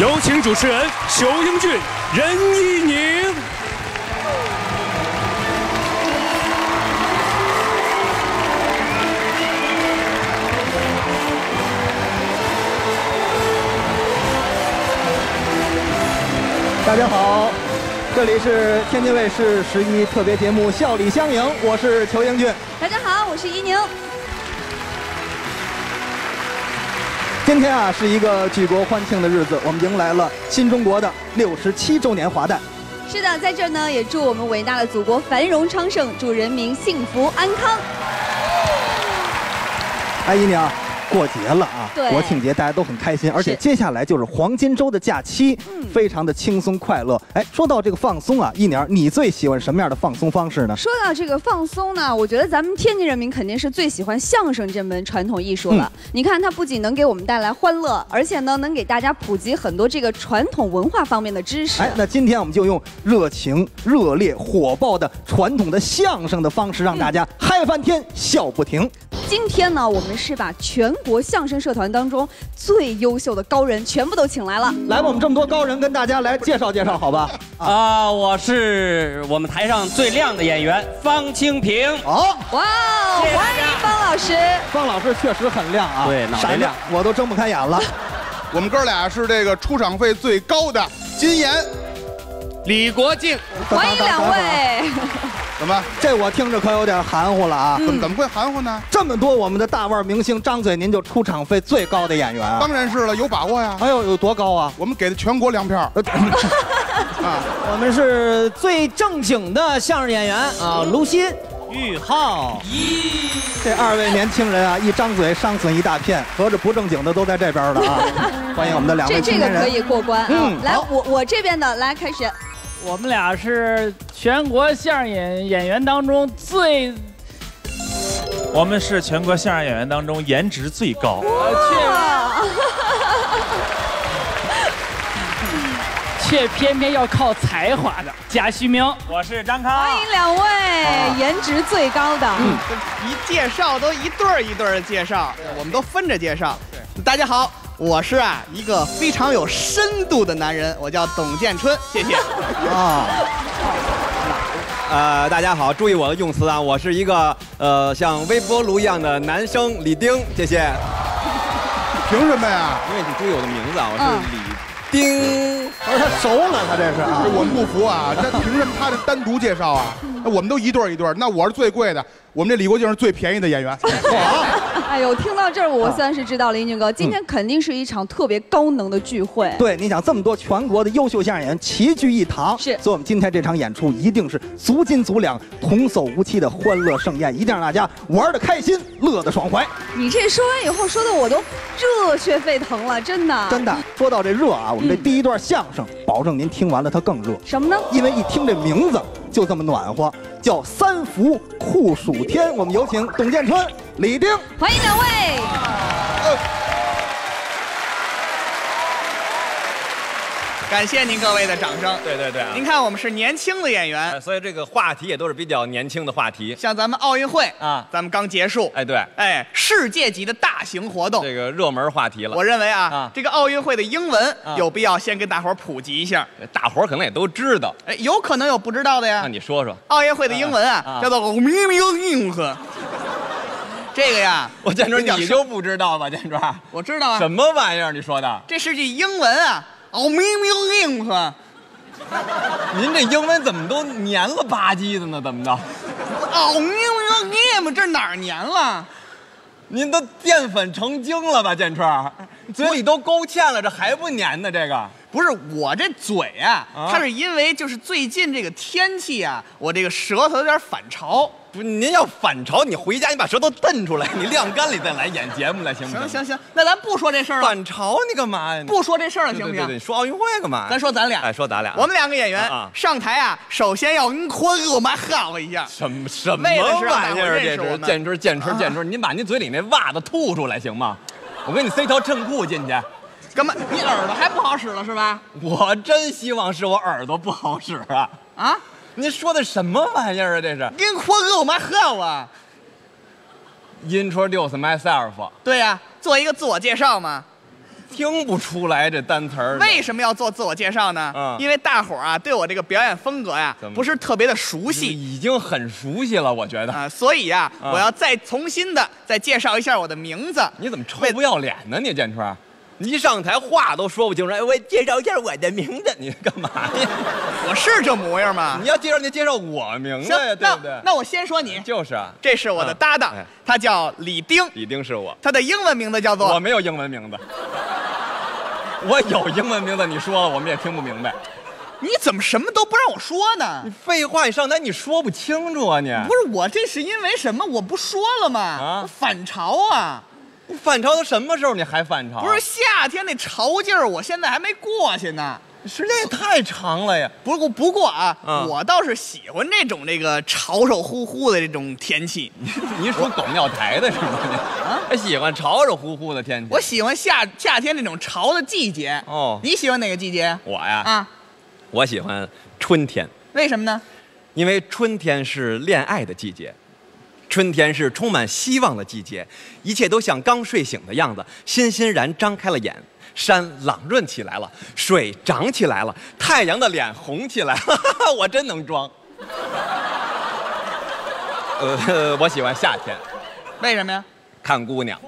有请主持人裘英俊、任意宁。大家好，这里是天津卫视11特别节目《笑里相迎》，我是裘英俊。大家好，我是怡宁。 今天啊，是一个举国欢庆的日子，我们迎来了新中国的67周年华诞。是的，在这儿呢，也祝我们伟大的祖国繁荣昌盛，祝人民幸福安康。哎，姨娘，过节了啊！对，国庆节大家都很开心，而且接下来就是黄金周的假期，非常的轻松快乐。哎，说到这个放松啊，姨娘，你最喜欢什么样的放松方式呢？说到这个放松呢，我觉得咱们天津人民肯定是最喜欢相声这门传统艺术了。你看，它不仅能给我们带来欢乐，而且呢，能给大家普及很多这个传统文化方面的知识。哎，那今天我们就用热情、热烈、火爆的传统的相声的方式，让大家嗨翻天，笑不停。今天呢，我们是把全国相声社团当中最优秀的高人全部都请来了，来吧，我们这么多高人跟大家来介绍介绍，好吧？啊，我是我们台上最亮的演员方清平。好，哇，欢迎方老师。方老师确实很亮啊，对，脑袋亮，我都睁不开眼了。我们哥俩是这个出场费最高的金岩、李国敬，欢迎两位。 怎么？这我听着可有点含糊了啊！怎么会含糊呢？这么多我们的大腕明星，张嘴您就出场费最高的演员啊！当然是了，有把握呀！哎呦，有多高啊？我们给的全国粮票。啊，我们是最正经的相声演员啊，卢鑫、俞灏。这二位年轻人啊，一张嘴伤损一大片，合着不正经的都在这边了啊！欢迎我们的两位这个可以过关。来，我这边的来开始。 我们俩是全国相声演员当中最，我们是全国相声演员当中颜值最高。却偏偏要靠才华的贾旭明，我是张康，欢迎两位颜值最高的。一介绍都一对儿一对儿的介绍，我们都分着介绍。大家好。 我是啊，一个非常有深度的男人，我叫董建春，谢谢。啊，大家好，注意我的用词啊，我是一个像微波炉一样的男生李丁，谢谢。凭什么呀？因为你注意我的名字啊，我是李丁。而他熟了，他这是啊，我不服啊，这凭什么他这单独介绍啊？那我们都一对一对，那我是最贵的，我们这李国庆是最便宜的演员。哎呦，听到这儿我算是知道了，英俊哥，今天肯定是一场特别高能的聚会。对，你想这么多全国的优秀相声演员齐聚一堂，是，所以我们今天这场演出一定是足斤足两、童叟无欺的欢乐盛宴，一定让大家玩的开心，乐的爽怀。你这说完以后，说的我都热血沸腾了，真的。真的，说到这热啊，我们这第一段相声，保证您听完了它更热。什么呢？因为一听这名字就这么暖和，叫三伏酷暑天。我们有请董建春。 李丁，欢迎两位。感谢您各位的掌声。对对对，您看我们是年轻的演员，所以这个话题也都是比较年轻的话题。像咱们奥运会啊，咱们刚结束。哎对，哎，世界级的大型活动，这个热门话题了。我认为啊，这个奥运会的英文有必要先跟大伙儿普及一下。大伙儿可能也都知道，哎，有可能有不知道的呀。那你说说，奥运会的英文啊，叫做 Olympic Games。这个呀，我建川你就不知道吧？建川，我知道啊。什么玩意儿？你说的？这是句英文啊 ，English。您这英文怎么都黏了吧唧的呢？怎么的 ？English， 这哪儿黏了？您都淀粉成精了吧，建川？嘴里都勾芡了，这还不黏呢？这个不是我这嘴啊，它是因为就是最近这个天气啊，我这个舌头有点反潮。不，您要反潮，你回家你把舌头瞪出来，你晾干里再来演节目来，行不行？行行行，那咱不说这事儿了。反潮你干嘛呀？不说这事儿了，行不行？对对对，说奥运会干嘛？咱说咱俩，哎，说咱俩，我们两个演员上台啊，首先要跟我们喊了一下。什么玩意儿？这是建春，您把您嘴里那袜子吐出来行吗？我给你塞条衬裤进去，干嘛？你耳朵还不好使了是吧？我真希望是我耳朵不好使啊！啊，您说的什么玩意儿啊？这是Introduce myself。对呀，做一个自我介绍嘛。听不出来这单词儿。为什么要做自我介绍呢？因为大伙儿啊对我这个表演风格呀不是特别的熟悉，已经很熟悉了，我觉得啊，所以呀，我要再重新的再介绍一下我的名字。你怎么臭不要脸呢？你建川，你一上台话都说不清楚。哎，我介绍一下我的名字，你干嘛呀？我是这模样吗？你要介绍你介绍我名字呀，对不对？那我先说你，就是啊，这是我的搭档，他叫李丁，李丁是我，他的英文名字叫做……我没有英文名字。我有英文名字，你说了我们也听不明白。你怎么什么都不让我说呢？你废话，你上台你说不清楚啊你！不是我，这是因为什么？我不说了吗？啊，反潮啊！你反潮到什么时候？你还反潮？不是夏天那潮劲儿，我现在还没过去呢。时间也太长了呀！不过啊，我倒是喜欢这种这个潮潮乎乎的这种天气。你属狗尿台的是吗？啊，喜欢潮潮乎乎的天气。我喜欢夏天这种潮的季节。哦，你喜欢哪个季节？我呀，啊，我喜欢春天。为什么呢？因为春天是恋爱的季节。春天是充满希望的季节，一切都像刚睡醒的样子，欣欣然张开了眼，山朗润起来了，水涨起来了，太阳的脸红起来了。我真能装。我喜欢夏天，为什么呀？看姑娘。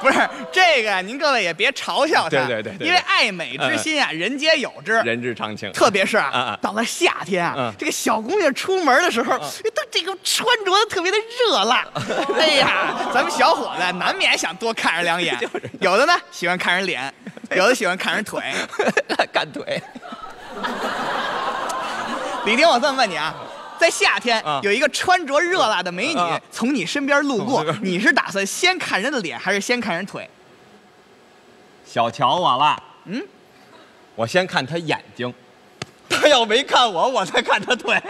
不是这个，您各位也别嘲笑他。对，因为爱美之心啊，人皆有之，人之常情。特别是啊，到了夏天啊，这个小姑娘出门的时候，都这个穿着的特别的热辣。哎呀，咱们小伙子难免想多看人两眼，有的呢喜欢看人脸，有的喜欢看人腿，看腿。李丁，我这么问你啊。在夏天，有一个穿着热辣的美女从你身边路过，你是打算先看人的脸，还是先看人腿？小瞧我了，我先看她眼睛，她要没看我，我再看她腿。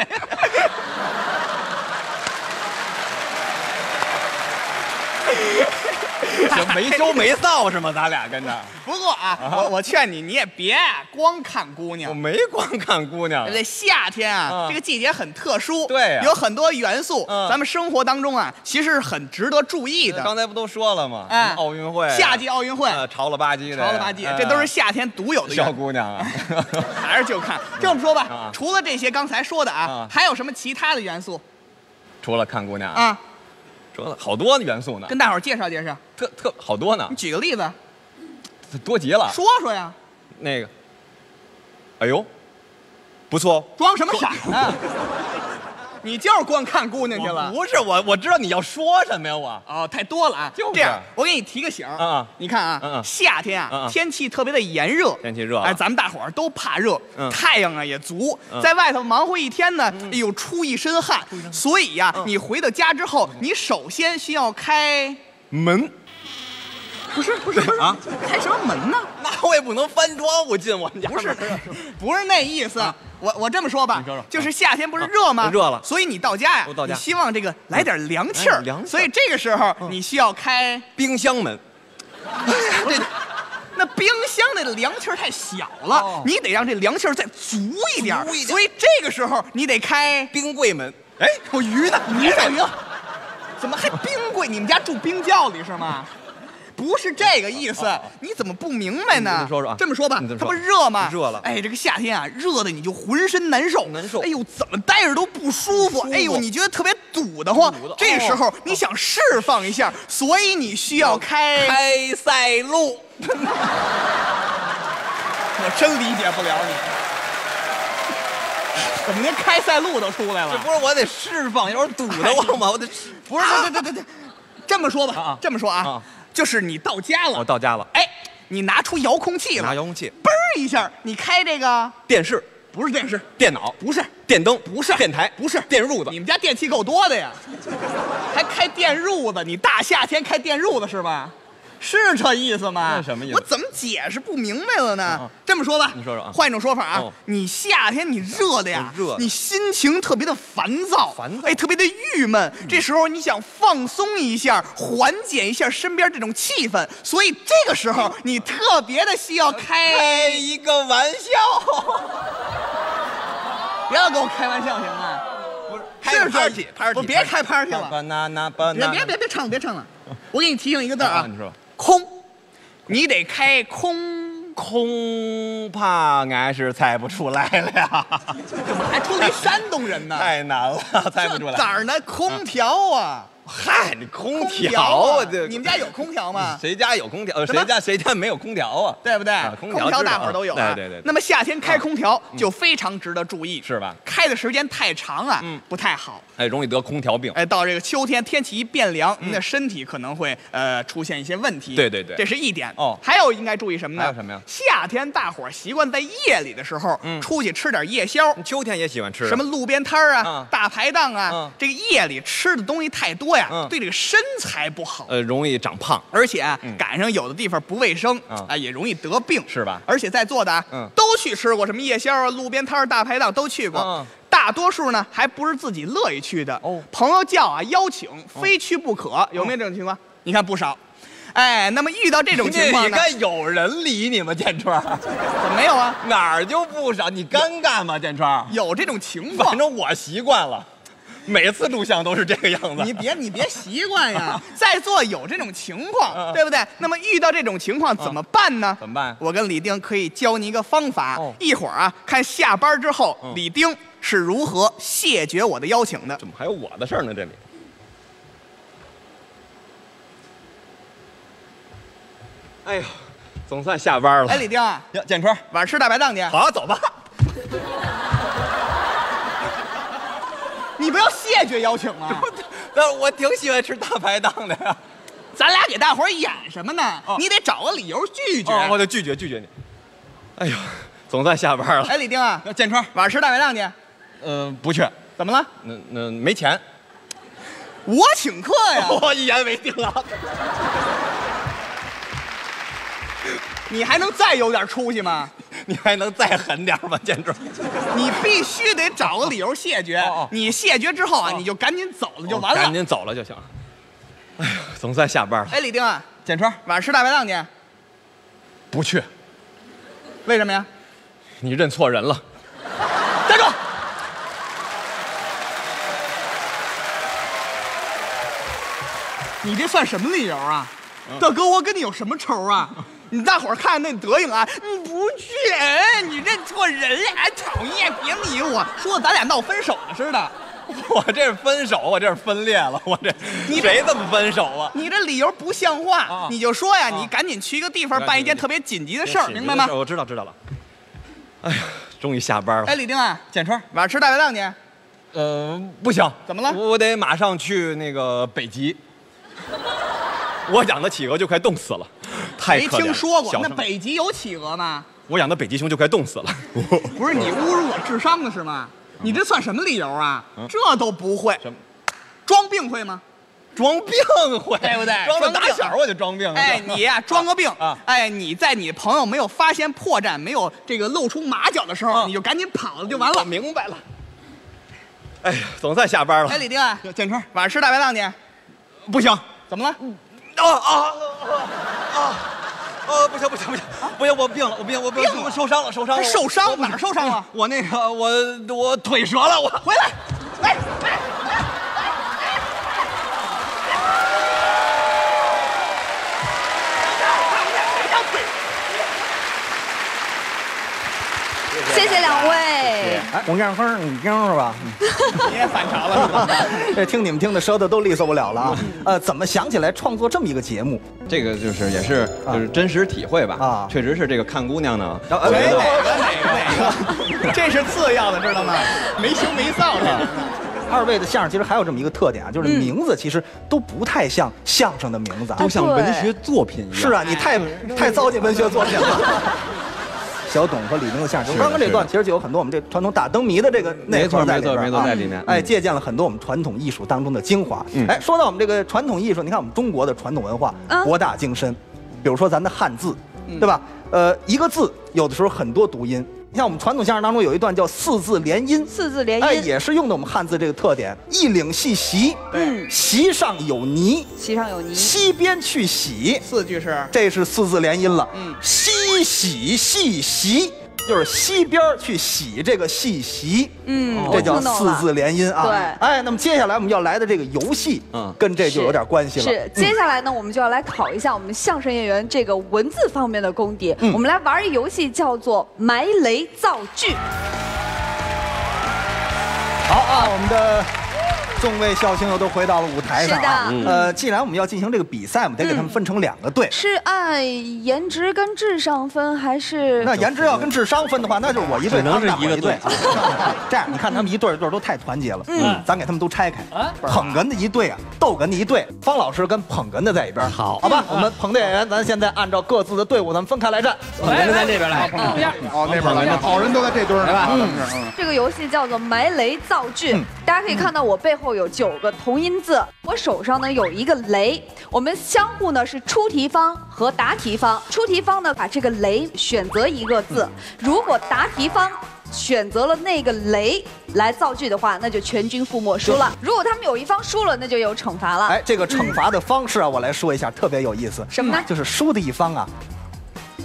行，没羞没臊是吗？咱俩跟着。不过啊，我劝你，你也别光看姑娘。我没光看姑娘。这夏天啊，这个季节很特殊，对，有很多元素，咱们生活当中啊，其实是很值得注意的。刚才不都说了吗？哎，奥运会，夏季奥运会，潮了吧唧的，潮了吧唧，这都是夏天独有的小姑娘啊。还是就看，这么说吧，除了这些刚才说的啊，还有什么其他的元素？除了看姑娘啊。说了好多元素呢，跟大伙儿介绍介绍，特好多呢。你举个例子，多极了。说说呀，那个，哎呦，不错，装什么傻呢？你就是光看姑娘去了。不是我，我知道你要说什么呀，我。哦，太多了啊。就这样，我给你提个醒啊，你看啊，夏天啊，天气特别的炎热，天气热，哎，咱们大伙儿都怕热，太阳啊也足，在外头忙活一天呢，哎呦出一身汗，所以呀，你回到家之后，你首先需要开门。不是啊，开什么门呢？那我也不能翻窗户进我们家。不是那意思。我这么说吧，就是夏天不是热吗？热了，所以你到家呀，你希望这个来点凉气儿，所以这个时候你需要开冰箱门。那冰箱那凉气儿太小了，你得让这凉气儿再足一点，所以这个时候你得开冰柜门。哎，我鱼呢？鱼呢？怎么还冰柜？你们家住冰窖里是吗？不是这个意思，你怎么不明白呢？你说说，这么说吧，它不热吗？热了。哎，这个夏天啊，热的你就浑身难受，难受。哎呦，怎么待着都不舒服。哎呦，你觉得特别堵得慌。这时候你想释放一下，所以你需要开塞露。我真理解不了你。 怎么连开塞露都出来了？这不是我得释放，有点堵得慌嘛，我得不是，对，这么说吧，这么说啊，就是你到家了，我到家了，哎，你拿出遥控器了，拿遥控器，嘣儿一下，你开这个电视，不是电视，电脑，不是电灯，不是电台，不是电褥子，你们家电器够多的呀，还开电褥子，你大夏天开电褥子是吧？ 是这意思吗？什么意思？我怎么解释不明白了呢？这么说吧，你说说啊，换一种说法啊，你夏天你热的呀，热，你心情特别的烦躁，烦躁，哎，特别的郁闷。这时候你想放松一下，缓解一下身边这种气氛，所以这个时候你特别的需要开一个玩笑。不要跟我开玩笑行吗？不是，开 party， 别开 party 了。别唱了，别唱了。我给你提醒一个字啊，你说。 空，你得开空，空怕俺是猜不出来了呀！怎么还出一山东人呢？太难了，猜不出来。哪儿呢？空调啊！嗨，你空调啊！你们家有空调吗？谁家有空调？谁家没有空调啊？对不对？空调大伙儿都有。对。那么夏天开空调就非常值得注意，是吧？开的时间太长啊，不太好。 哎，容易得空调病。哎，到这个秋天，天气一变凉，您的身体可能会出现一些问题。对，这是一点。哦，还有应该注意什么呢？还有什么呀？夏天大伙儿习惯在夜里的时候，出去吃点夜宵。秋天也喜欢吃什么路边摊儿啊、大排档啊，这个夜里吃的东西太多呀，对这个身材不好。容易长胖，而且赶上有的地方不卫生啊，也容易得病，是吧？而且在座的都去吃过什么夜宵啊、路边摊儿、大排档都去过。 大多数呢，还不是自己乐意去的，朋友叫啊，邀请，非去不可，有没有这种情况？你看不少，哎，那么遇到这种情况呢，你看有人理你吗？建川，怎么没有啊？哪儿就不少？你尴尬吗？建川，有这种情况，反正我习惯了，每次录像都是这个样子。你别习惯呀，在座有这种情况，对不对？那么遇到这种情况怎么办呢？怎么办？我跟李丁可以教你一个方法，一会儿啊，看下班之后，李丁。 是如何谢绝我的邀请的？怎么还有我的事儿呢？这里哎呦，总算下班了。哎，李丁啊，呀，建川，晚上吃大排档去。好，走吧。你不要谢绝邀请啊！那我挺喜欢吃大排档的呀。咱俩给大伙儿演什么呢？你得找个理由拒绝。我得拒绝你。哎呦，总算下班了。哎，李丁啊，建川，晚上吃大排档去。 不去，怎么了？那没钱，我请客呀！我一言为定了。你还能再有点出息吗？你还能再狠点吗，建筑？你必须得找个理由谢绝。你谢绝之后啊，你就赶紧走了就完了。赶紧走了就行。哎呀，总算下班了。哎，李丁啊，建川，晚上吃大排档去？不去。为什么呀？你认错人了。 你这算什么理由啊，大哥？我跟你有什么仇啊？你大伙儿看那德行啊！你不去，你认错人了，还讨厌，别理我，说咱俩闹分手了似的。我这是分手，我这是分裂了，我这你谁这么分手啊？你这理由不像话，你就说呀，你赶紧去一个地方办一件特别紧急的事儿，明白吗？我知道了。哎呀，终于下班了。哎，李丁啊，建川，晚上吃大排档去？不行，怎么了？我得马上去那个北极。 我养的企鹅就快冻死了，太可怜了。没听说过，那北极有企鹅吗？我养的北极熊就快冻死了。不是你侮辱我智商了是吗？你这算什么理由啊？这都不会，装病会吗？装病会，对不对？装打小我就装病了。哎，你呀装个病啊！哎，你在你朋友没有发现破绽、没有这个露出马脚的时候，你就赶紧跑了就完了。明白了。哎呀，总算下班了。哎，李丁啊，建川，晚上吃大排档去？不行。 怎么了？不行，我病了，我受伤了，受伤哪受伤了？我那个我腿折了，我回来，谢谢两位。哎，我让风，你听是吧？你也反常了是吧？这听你们听的舌头都利索不了了啊！怎么想起来创作这么一个节目？这个也是真实体会吧？啊，确实是这个看姑娘呢。哪个？这是次要的，知道吗？没羞没臊的。 二位的相声其实还有这么一个特点啊，就是名字其实都不太像相声的名字，都像文学作品一样。是啊，你太糟践文学作品了。小董和李明的相声，刚刚这段其实就有很多我们这传统打灯谜的这个内核在里边啊，在里面。哎，借鉴了很多我们传统艺术当中的精华。哎，说到我们这个传统艺术，你看我们中国的传统文化博大精深，比如说咱的汉字，对吧？一个字有的时候很多读音。 像我们传统相声当中有一段叫四字联音，四字联音，哎，也是用的我们汉字这个特点。一领细席，嗯，席上有泥，席上有泥，西边去洗，四句是，这是四字联音了，嗯，西洗细席，就是西边去洗这个细席，嗯，这叫四字联音啊。对，哎，那么接下来我们要来的这个游戏，嗯，跟这就有点关系了。是，接下来呢，我们就要来考一下我们相声演员这个文字方面的功底。我们来玩一游戏，叫做埋雷。 造句。好啊，我们的众位笑星友都回到了舞台上啊。既然我们要进行这个比赛，我们得给他们分成两个队。是按颜值跟智商分还是？那颜值要跟智商分的话，那就是我一队，他们俩一队。这样，你看他们一对一对都太团结了。嗯，咱给他们都拆开。捧哏的一队啊，逗哏的一队，方老师跟捧哏的在一边。好，好吧，我们捧哏演员，咱现在按照各自的队伍，咱们分开来站。捧哏在这边来，捧哏哦，那边来，好人都在这堆儿，对吧？这个游戏叫做埋雷造句，大家可以看到我背后。 有9个同音字，我手上呢有一个雷，我们相互呢是出题方和答题方，出题方呢把这个雷选择一个字，如果答题方选择了那个雷来造句的话，那就全军覆没，输了。如果他们有一方输了，那就有惩罚了。哎，这个惩罚的方式啊，我来说一下，特别有意思。什么呢？就是输的一方啊，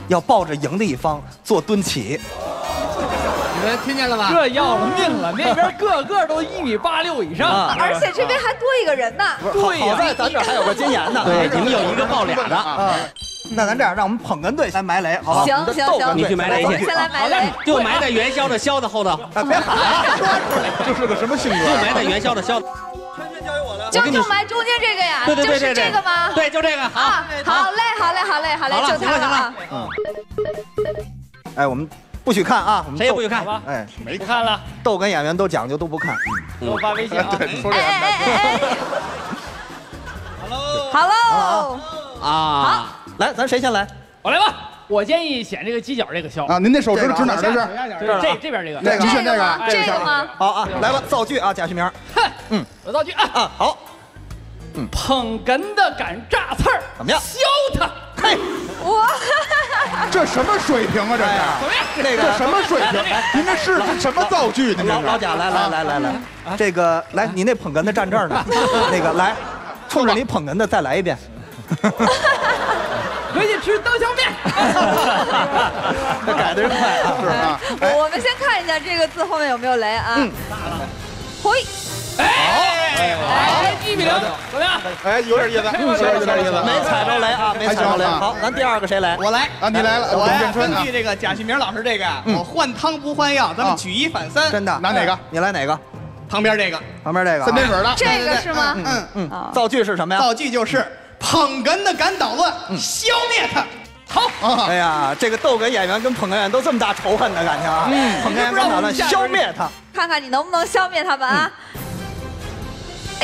要抱着赢的一方做蹲起。 你们听见了吧？这要了命了！那边个个都1.86米以上，而且这边还多一个人呢。对呀，好在咱这还有个金岩呢。对，你们有一个抱俩的啊。那咱这样，让我们捧哏队来埋雷，好吧？行，你去埋雷去。先来埋雷，就埋在元宵的“宵”的后头。哎，别喊了，说出来。这是个什么性格？就埋在元宵的“宵”。圈圈交给我了。就埋中间这个呀？对对对对对。这个吗？对，就这个。好，好嘞，好嘞，好嘞，好嘞，就它了啊。嗯。哎，我们。 不许看啊！谁也不许看，哎，没看了。逗哏演员都讲究都不看。给我发微信啊！对，说这样。Hello，Hello 啊！来，咱谁先来？我来吧。我建议选这个犄角这个削啊。您那手指哪儿？这是这边这个。这个选这个，这个吗？好啊，来吧，造句啊，贾旭明。嗯，我造句啊啊，好。嗯，捧哏的敢炸刺儿，怎么样？削他！嘿，我。 这什么水平啊！这是那个这什么水平？您这是什么造句？您老贾，来，这个来，你那捧哏的站这儿呢，那个来，冲着你捧哏的再来一遍。回去吃刀削面。这改的快啊！是啊。我们先看一下这个字后面有没有雷啊？嗯。回。哎，哎，1.06米，怎么样？哎，有点意思，有点意思，没踩着雷啊，没踩着雷。好，咱第二个谁来？我来啊，你来了，我来。根据这个贾旭明老师这个，我换汤不换药，咱们举一反三。真的？拿哪个？你来哪个？旁边这个，旁边这个，三点水的。这个是吗？嗯嗯。造句是什么呀？造句就是捧哏的敢捣乱，消灭他。 好，哎呀，这个逗哏演员跟捧哏演员都这么大仇恨的感情啊！捧哏演员敢捣乱，消灭他，看看你能不能消灭他们啊！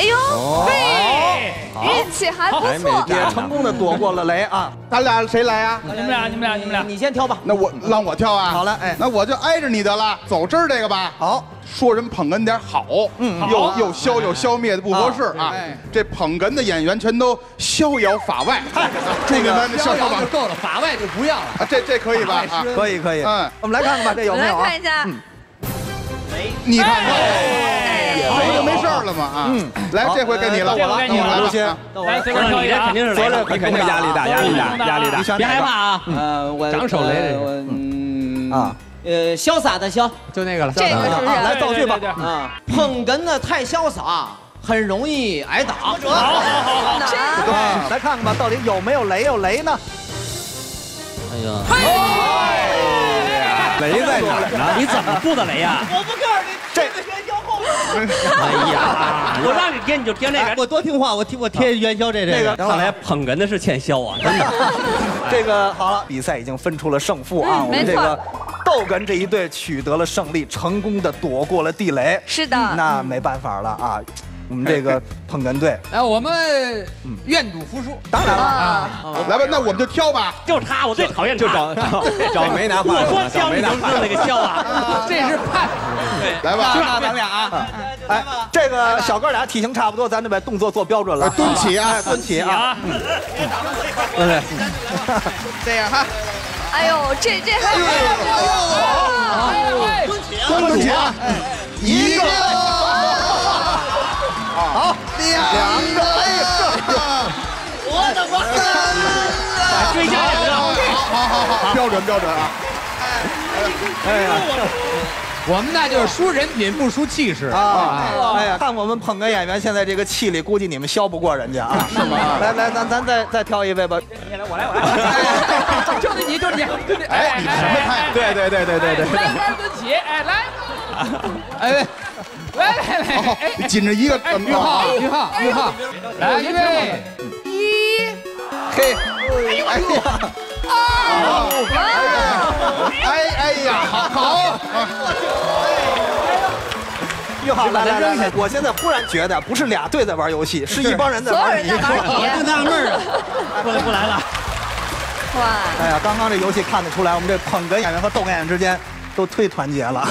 哎呦，嘿，运气还不错，也成功的躲过了雷啊！咱俩谁来啊？你们俩，你先挑吧。那我让我挑啊！好了，哎，那我就挨着你的了，走这儿这个吧。好，说人捧哏点好，又消又消灭的不合适啊！这捧哏的演员全都逍遥法外，这个逍遥就够了，法外就不要了。这可以吧？可以。嗯，我们来看看吧，这有没有啊？来看一下。没，你看。 没就没事了嘛啊！来，这回该你了，我来。刘鑫，来，随便挑一个，肯定是雷了，肯定压力大，别害怕啊！我长手雷，潇洒的潇，就那个了。这个是来造句吧啊！捧哏的太潇洒，很容易挨打。好，来看看吧，到底有没有雷呢？哎呀！雷在哪儿呢？你怎么布的雷呀？我不告诉你，这元宵后面。哎呀，我让你贴你就贴那个，我多听话，我贴元宵这个。看来捧哏的是欠削啊，真的。这个好了，比赛已经分出了胜负啊，我们这个。 逗哏这一队取得了胜利，成功的躲过了地雷。是的，那没办法了啊！我们这个捧哏队，哎，我们愿赌服输，当然了啊！来吧，那我们就挑吧。就是他，我最讨厌就找没拿话。我说削你就知道那个削啊，这是判。来吧，咱俩啊！哎，这个小哥俩体型差不多，咱就把动作做标准了。蹲起啊，蹲起啊！对，这样哈。 哎呦，这还哎呦，蹲起啊！一个，好，两个，我的妈！追加两个，好，标准啊！哎呀，我们那就是输人品不输气势啊！哎呀，看我们捧哏演员现在这个气力，估计你们削不过人家啊！是吗？来，咱再挑一位吧。你来，我来。 就是你，就是你，哎，什么态？对，来蹲起，哎，来，来，紧着一个，于浩，来，预备，一，嘿，哎呀，好，于浩，来，我现在忽然觉得不是俩队在玩游戏，是一帮人在玩泥，我正纳闷啊，不来了。 哎呀，刚刚这游戏看得出来，我们这捧哏演员和逗哏演员之间都忒团结了。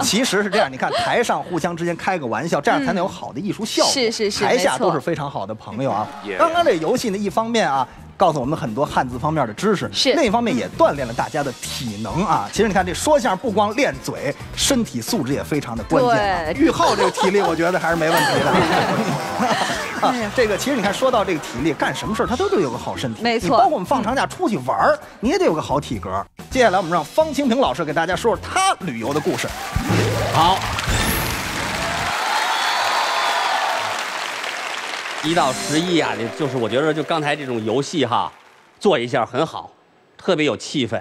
其实是这样，你看台上互相之间开个玩笑，这样才能有好的艺术效果。是，台下都是非常好的朋友啊。刚刚这游戏呢，一方面啊，告诉我们很多汉字方面的知识；另一方面也锻炼了大家的体能啊。其实你看，这说相声不光练嘴，身体素质也非常的关键。于浩这个体力，我觉得还是没问题的。 啊，这个其实你看，说到这个体力，干什么事儿他都得有个好身体。没错，包括我们放长假出去玩儿，你也得有个好体格。接下来我们让方清平老师给大家说说他旅游的故事。好，1到11啊，就是我觉得就刚才这种游戏哈，做一下很好，特别有气氛。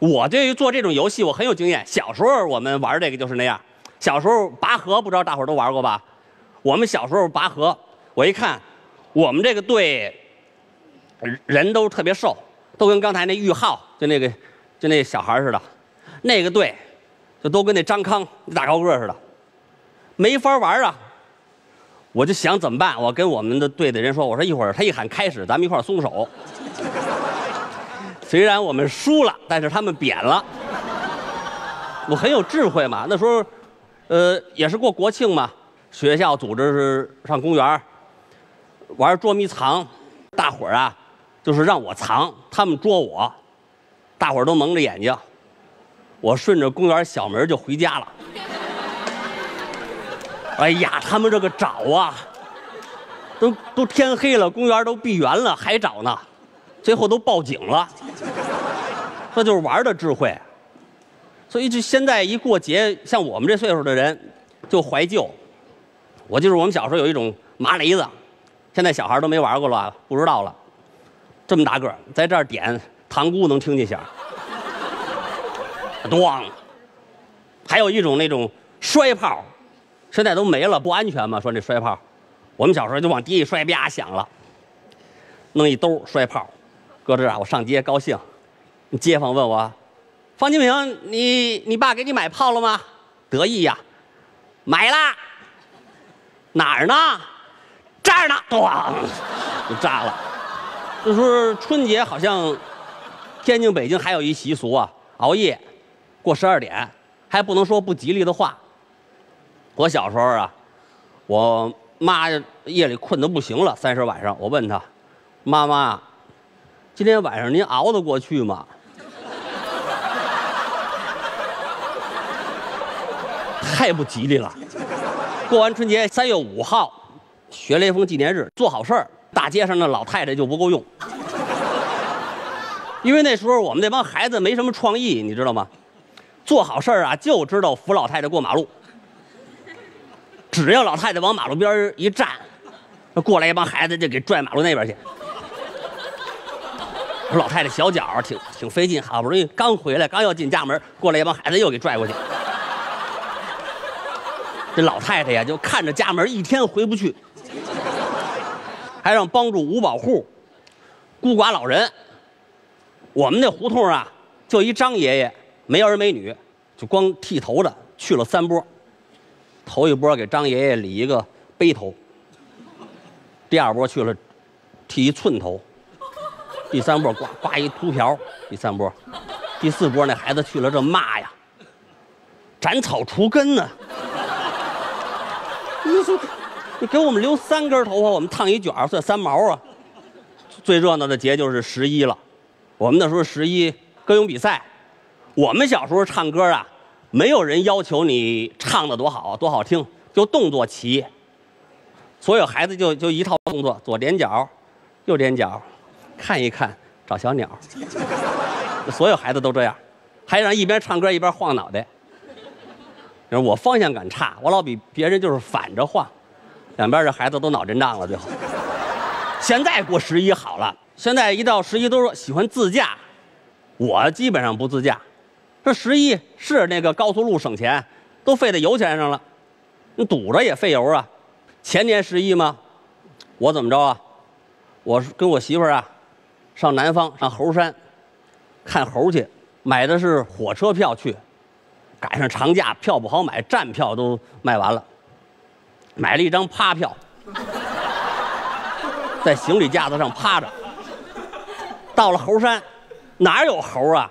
我对于做这种游戏我很有经验，小时候我们玩这个就是那样。小时候拔河，不知道大伙儿都玩过吧？我们小时候拔河。 我一看，我们这个队人都特别瘦，都跟刚才那玉浩就那小孩似的，那个队就都跟那张康大高个似的，没法玩啊！我就想怎么办？我跟我们的队的人说，我说一会儿他一喊开始，咱们一块儿松手。虽然我们输了，但是他们扁了。我很有智慧嘛，那时候，也是过国庆嘛，学校组织是上公园。 玩捉迷藏，大伙儿啊，就是让我藏，他们捉我，大伙儿都蒙着眼睛，我顺着公园小门就回家了。哎呀，他们这个找啊，都天黑了，公园都闭园了，还找呢，最后都报警了。这就是玩的智慧。所以就现在一过节，像我们这岁数的人就怀旧。我就是我们小时候有一种麻雷子。 现在小孩都没玩过了，不知道了。这么大个儿，在这儿点塘沽能听见响，咣。还有一种那种摔炮，现在都没了，不安全嘛。说这摔炮，我们小时候就往地一摔，啪响了，弄一兜摔炮，搁这儿啊，我上街高兴。街坊问我，方清平，你爸给你买炮了吗？得意呀，买啦。哪儿呢？ 这儿呢，咣，就炸了。那时候春节好像，天津、北京还有一习俗啊，熬夜，过12点，还不能说不吉利的话。我小时候啊，我妈夜里困得不行了，30晚上，我问她，妈，今天晚上您熬得过去吗？太不吉利了。过完春节，3月5号。 学雷锋纪念日，做好事儿，大街上的老太太就不够用，因为那时候我们那帮孩子没什么创意，你知道吗？做好事儿啊，就知道扶老太太过马路，只要老太太往马路边一站，过来一帮孩子就给拽马路那边去。老太太小脚挺费劲，好不容易刚回来，刚要进家门，过来一帮孩子又给拽过去。这老太太呀，就看着家门一天回不去，还让帮助五保户、孤寡老人。我们那胡同啊，就一张爷爷，没儿没女，就光剃头的去了三波。头一波给张爷爷理一个背头，第二波去了剃一寸头，第三波刮一秃瓢，第三波，第四波那孩子去了这骂呀，斩草除根呢。你给我们留三根头发，我们烫一卷算三毛啊！最热闹的节就是十一了。我们那时候十一歌咏比赛，我们小时候唱歌啊，没有人要求你唱的多好听，就动作齐。所有孩子就一套动作，左踮脚，右踮脚，看一看找小鸟。所有孩子都这样，还让一边唱歌一边晃脑袋。我方向感差，我老比别人就是反着晃，两边这孩子都脑震荡了。最后，现在过十一好了，现在一到十一都喜欢自驾，我基本上不自驾。这十一是那个高速路省钱，都费在油钱上了，你堵着也费油啊。前年十一嘛，我怎么着啊？我跟我媳妇啊，上南方上猴山，看猴去，买的是火车票去。赶上长假，票不好买，站票都卖完了，买了一张趴票，在行李架子上趴着。到了猴山，哪有猴啊？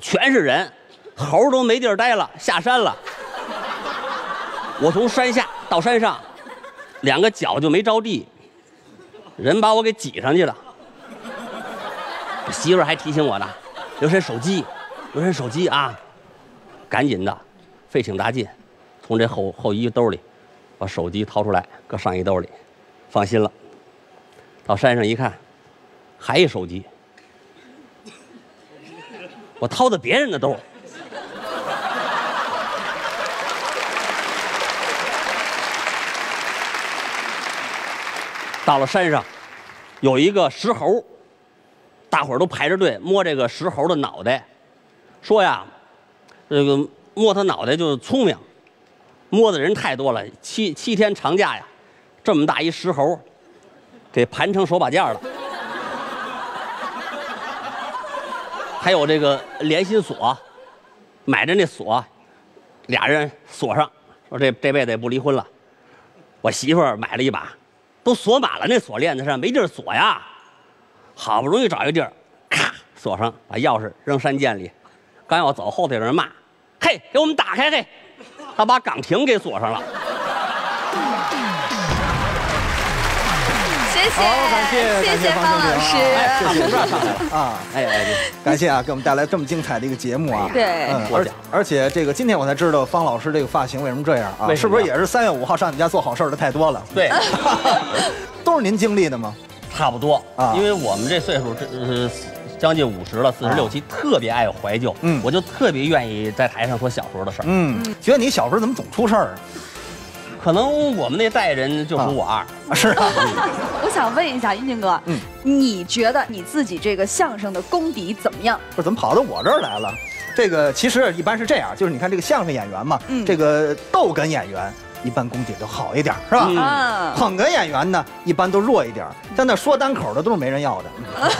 全是人，猴都没地儿待了，下山了。我从山下到山上，两个脚就没着地，人把我给挤上去了。我媳妇还提醒我呢，留神手机啊！赶紧的，费挺大劲，从这后衣兜里把手机掏出来，搁上衣兜里，放心了。到山上一看，还一手机，我掏的别人的兜。到了山上，有一个石猴，大伙儿都排着队摸这个石猴的脑袋，说呀。这个摸他脑袋就聪明，摸的人太多了。七天长假呀，这么大一石猴，给盘成手把件了。还有这个连心锁，买着那锁，俩人锁上，说这辈子也不离婚了。我媳妇儿买了一把，都锁满了那锁链子上，没地儿锁呀。好不容易找一个地儿，咔锁上，把钥匙扔山涧里。刚要走，后头有人骂。嘿，给我们打开！嘿，他把岗亭给锁上了。谢谢，感谢方老师。感谢啊，给我们带来这么精彩的一个节目啊。对，而且这个今天我才知道方老师这个发型为什么这样啊？是不是也是3月5号上你家做好事的太多了？对，都是您经历的吗？差不多啊，因为我们这岁数将近50了，46、47，特别爱怀旧。嗯，我就特别愿意在台上说小时候的事儿。嗯，觉得你小时候怎么总出事儿啊？可能我们那代人就属我二。是啊。我想问一下英俊哥，你觉得你自己这个相声的功底怎么样？不是，怎么跑到我这儿来了？这个其实一般是这样，就是你看这个相声演员嘛，这个逗哏演员。一般功底都好一点，是吧？嗯，捧哏演员呢，一般都弱一点。但那说单口的都是没人要的。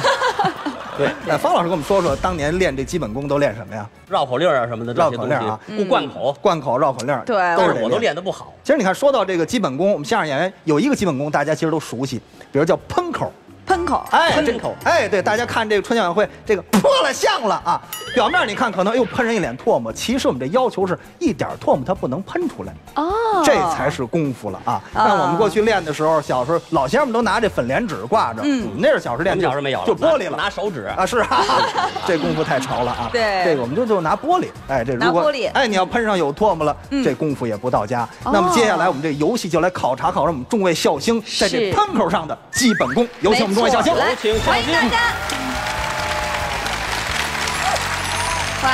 对，方老师跟我们说说，当年练这基本功都练什么呀？绕口令啊什么的，绕口令啊，贯口绕口令，对，我都练得不好。其实你看，说到这个基本功，我们相声演员有一个基本功，大家其实都熟悉，比如叫喷口。喷口，哎，喷口，哎，对，大家看这个春节晚会，这个泼了相了啊！表面你看可能又喷人一脸唾沫，其实我们这要求是一点唾沫它不能喷出来，哦，这才是功夫了啊！但我们过去练的时候，小时候老先生们都拿这粉莲纸挂着，嗯，那是小时候练，小时候没有，就玻璃了，拿手指啊，是啊，这功夫太潮了啊！对，这个我们就拿玻璃，哎，这如果哎你要喷上有唾沫了，这功夫也不到家。那么接下来我们这游戏就来考察我们众位笑星在这喷口上的基本功，有请我们。来，欢迎大家！哇，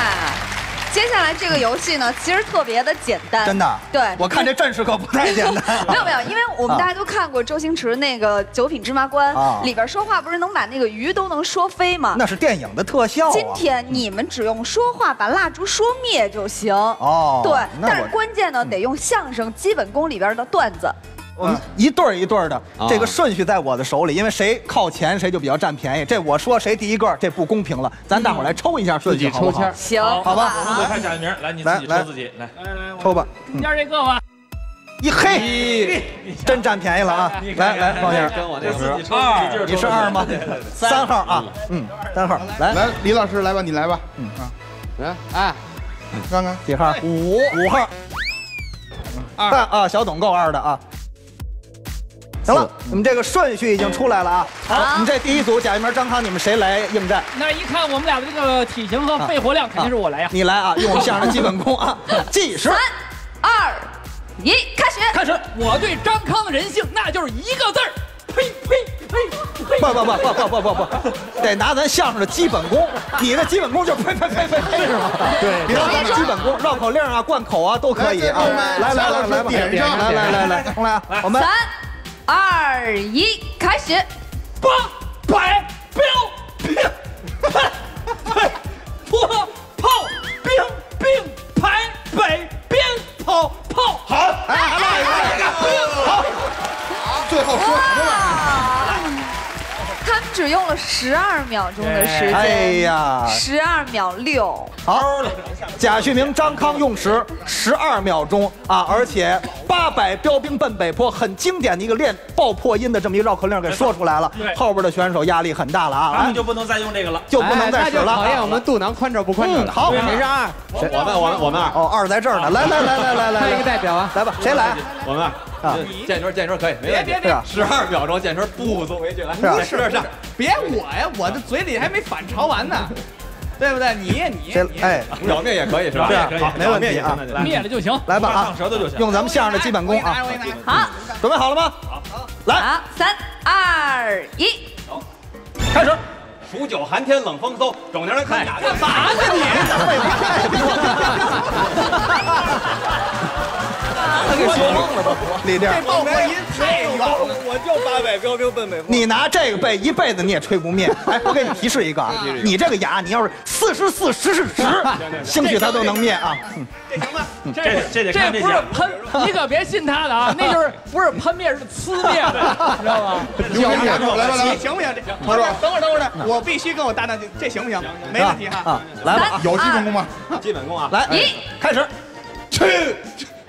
接下来这个游戏呢，其实特别的简单。真的？对。我看这阵势可不太简单。没有没有，因为我们大家都看过周星驰那个《九品芝麻官》，里边说话不是能把那个鱼都能说飞吗？那是电影的特效。今天你们只用说话把蜡烛说灭就行。哦。对，但是关键呢，得用相声基本功里边的段子。 我们一对儿一对儿的，这个顺序在我的手里，因为谁靠前谁就比较占便宜。这我说谁第一个，这不公平了。咱大伙来抽一下顺序，抽签，行，好吧？我们看贾一鸣，来你自己抽自己，来抽吧，中间这个吧。一嘿，真占便宜了啊！来，王先生，跟我这二，你是二吗？三号啊，三号，来，李老师来吧，你来吧，来，哎，看看几号？五号，二啊，小董够二的啊。 行了，你们这个顺序已经出来了啊！好，你们这第一组，贾一鸣、张康，你们谁来应战？那一看我们俩的这个体型和肺活量，肯定是我来呀！你来啊，用相声基本功啊！计时，3、2、1，开始！开始！我对张康的人性那就是一个字儿，呸呸呸呸！不，得拿咱相声的基本功，你的基本功就呸呸呸呸呸是吗？对，别拿基本功，绕口令啊、贯口啊都可以啊！来，点上，来，重来啊！我们3、2、1，开始！800标兵，火炮兵排北边跑。好，哎，好，最后说服了。他们只用了12秒钟的时间。哎呀，12.6秒。好，贾旭明、张康用时12秒钟啊，而且。 800标兵奔北坡，很经典的一个练爆破音的这么一绕口令给说出来了，后边的选手压力很大了啊！咱们就不能再用这个了，就不能再使了。考验我们肚腩宽敞不宽敞。好，谁是二？我们二。哦，二在这儿呢。来，看一个代表啊，来吧，谁来？我们啊，建春可以，没问题。12秒钟，建春不足为惧。来，是，别我呀，我的嘴里还没反潮完呢。 对不对？你哎，表面也可以是吧？对，好，没问题啊，灭了就行，来吧啊，上舌头就行，用咱们相声的基本功啊。好，准备好了吗？好，来，3、2、1，走，开始。数九寒天冷风嗖，狗娘来看牙。干嘛呢你？他给说懵了吧？李丁，这爆破音太有了，我就800标兵奔北。你拿这个背一辈子你也吹不灭。哎，我给你提示一个啊，你这个牙，你要是4410是直，兴许它都能灭啊。这行吗？这不是喷，你可别信他的啊，那就是不是喷灭是呲灭，知道吗？来，行不行？这行。他说等会儿，我必须跟我搭档，这行不行？没问题哈。来吧，有基本功吗？基本功啊，来，开始，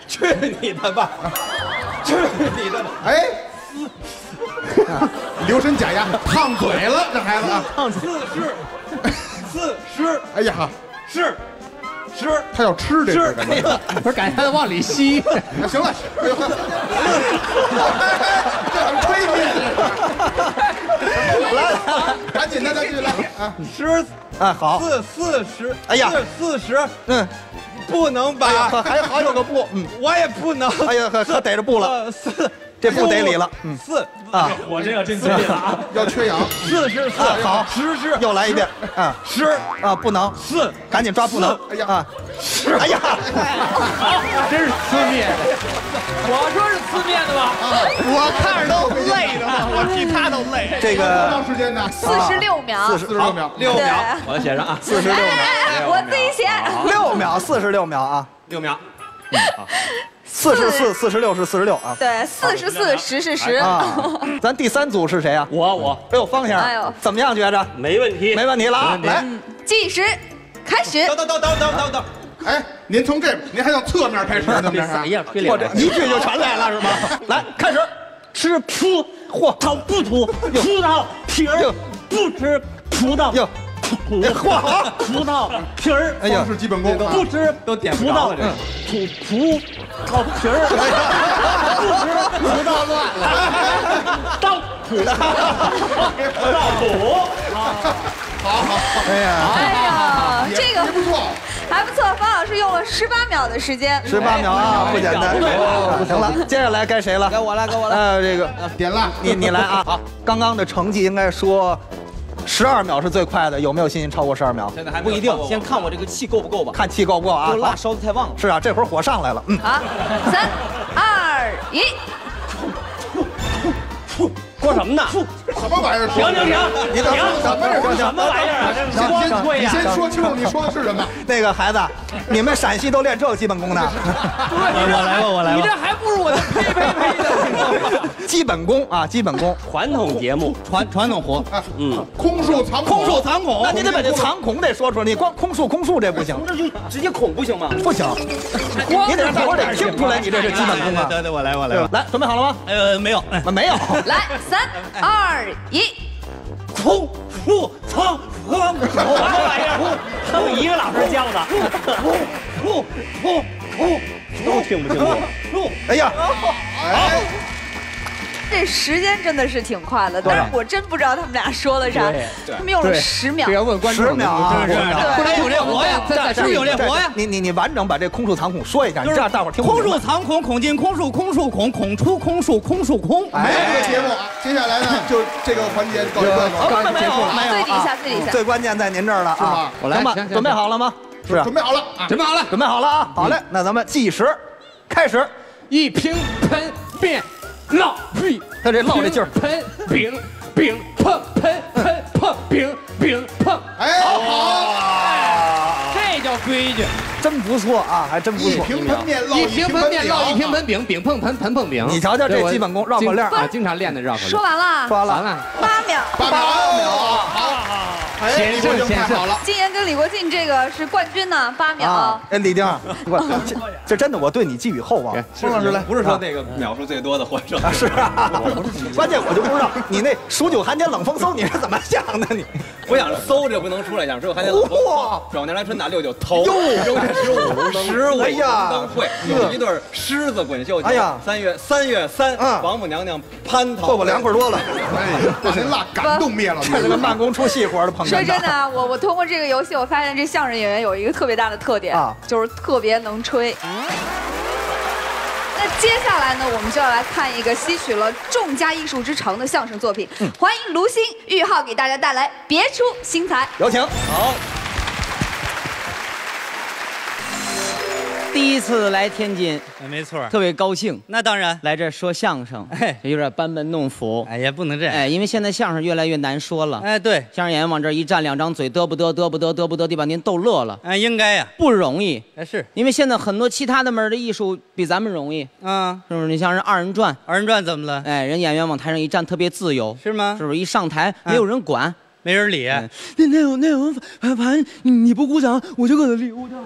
去你的吧！去你的吧！哎，留神假牙，烫嘴了，这孩子啊！四十，哎呀，是，他要吃这个，不是感觉他往里吸。行了，吹灭！来，赶紧的，来啊！十，哎好，四十，哎呀，40，嗯。 不能吧？还有个不，我也不能。哎呀，可逮着不了，这不得理了。4啊，我这要真得理了啊，要缺氧。44，好，10，又来一遍啊，10啊，不能4，赶紧抓不能。哎呀啊，哎呀，真是呲灭的。我说是呲灭的吧？我看着都累的慌，我替他都累。这个多长时间呢？46秒。46秒，6秒，我写上啊，46秒。我自己写。6秒，46秒啊，6秒。44、46是46啊。对，44、10是10。咱第三组是谁啊？我。哎呦，方先生，怎么样觉着？没问题了啊！来，计时，开始。等。哎，您从这，您还要侧面开始呢？我这一句就全来了是吗？来，开始。吃葡萄它不吐，葡萄皮儿不吃葡萄。 葡萄皮儿，哎呀，是基本功，不吃都点不着了，这葡萄皮儿，不吃葡萄乱了，倒土。 好，哎呀，这个还不错，方老师用了18秒的时间，18秒啊，不简单。行了，接下来该谁了？该我了。这个点蜡，你来啊。好，刚刚的成绩应该说12秒是最快的，有没有信心超过12秒？现在还不一定，先看我这个气够不够吧。看气够不够啊？辣烧的太旺了。是啊，这会儿火上来了。嗯。好，3、2、1。 说什么呢？什么玩意儿？停！你等什么玩意儿啊？你先说清楚，你说的是什么？那个孩子，你们陕西都练这个基本功呢？我来吧。你这还不如我的呸的基本功啊！基本功，传统节目，传统活。嗯，空树藏孔，空树藏孔。那你得把这藏孔得说出来，你光空树这不行。这就直接孔不行吗？不行，你得让我得听出来，你这是基本功啊！对，我来。来，准备好了吗？没有。来。 3、2、1， 空树藏孔，什么玩意儿？他们一个老师教的，都听不清楚。哎呀，这时间真的是挺快的，但是我真不知道他们俩说了啥，他们用了10秒，10秒，真是有这活呀，是不是有这活呀？你完整把这空树藏孔说一下，你这样大伙听。空树藏孔，孔进空树，空树孔，孔出空树，空树空。没有这个节目，接下来呢，就这个环节告一段落，刚结束了，最底下，最关键在您这儿了啊！我来吧，准备好了吗？是，准备好了啊！好嘞，那咱们计时，开始，一平喷变。 烙饼，他这烙这劲儿，喷饼饼碰喷喷碰饼饼碰，哎，好，这叫规矩，真不错啊，还真不错。一瓶喷面烙，一瓶喷饼，饼碰盆，盆碰饼。你瞧瞧这基本功绕口令啊，经常练的绕口令。说完了，8秒，好。 前正先好了，金岩跟李国庆这个是冠军呢，8秒。哎，李丁，这真的我对你寄予厚望。孙老师来，不是说那个秒数最多的获胜。是啊，关键我就不知道你那数九寒天冷风嗖你是怎么想的？你我想嗖这不能出来，想数九寒天冷风。哇，转年来春打六九头，15哎呀，灯会有一对狮子滚绣球。哎呀，3月3，王母娘娘蟠桃。我凉快多了。哎呀，把那蜡感动灭了。看这个慢工出细活的朋友。 说真的啊，我通过这个游戏，我发现这相声演员有一个特别大的特点，就是特别能吹。那接下来呢，我们就要来看一个吸取了众家艺术之长的相声作品，欢迎卢鑫、玉浩给大家带来《别出心裁》。有请。好。第一次来天津，没错，特别高兴。那当然，来这说相声，哎，有点班门弄斧。哎呀，不能这样。哎，因为现在相声越来越难说了。哎，对，相声演员往这一站，两张嘴嘚不嘚地把您逗乐了。哎，应该呀，不容易。哎，是因为现在很多其他的门的艺术比咱们容易。嗯，是不是？你像人二人转怎么了？哎，人演员往台上一站特别自由，是吗？是不是？一上台没有人管。 没人理，那反正你不鼓掌，我就搁那里鼓掌。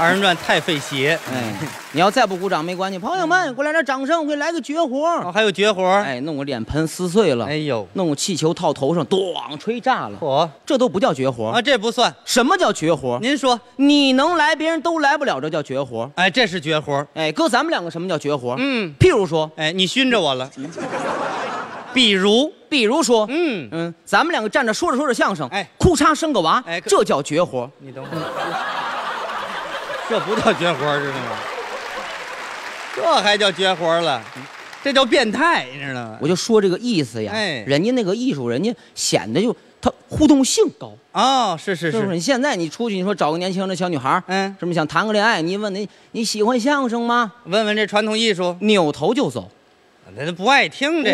二人转太费鞋，哎，你要再不鼓掌没关系，朋友们过来点掌声，我给来个绝活。哦，还有绝活？哎，弄个脸盆撕碎了，哎呦，弄个气球套头上，咚，吹炸了。嚯，这都不叫绝活啊，这不算。什么叫绝活？您说，你能来，别人都来不了，这叫绝活。哎，这是绝活。哎，哥，咱们两个什么叫绝活？嗯，譬如说，哎，你熏着我了。 比如说，咱们两个站着说着相声，哎，裤衩生个娃，哎，这叫绝活。你等会儿，这不叫绝活，知道吗？这还叫绝活了，这叫变态，你知道吗？我就说这个意思呀，哎，人家那个艺术，人家显得就他互动性高啊，是，是不是？你现在你出去，你说找个年轻的小女孩，嗯，什么想谈个恋爱，你问你喜欢相声吗？问问这传统艺术，扭头就走。 那不爱听，你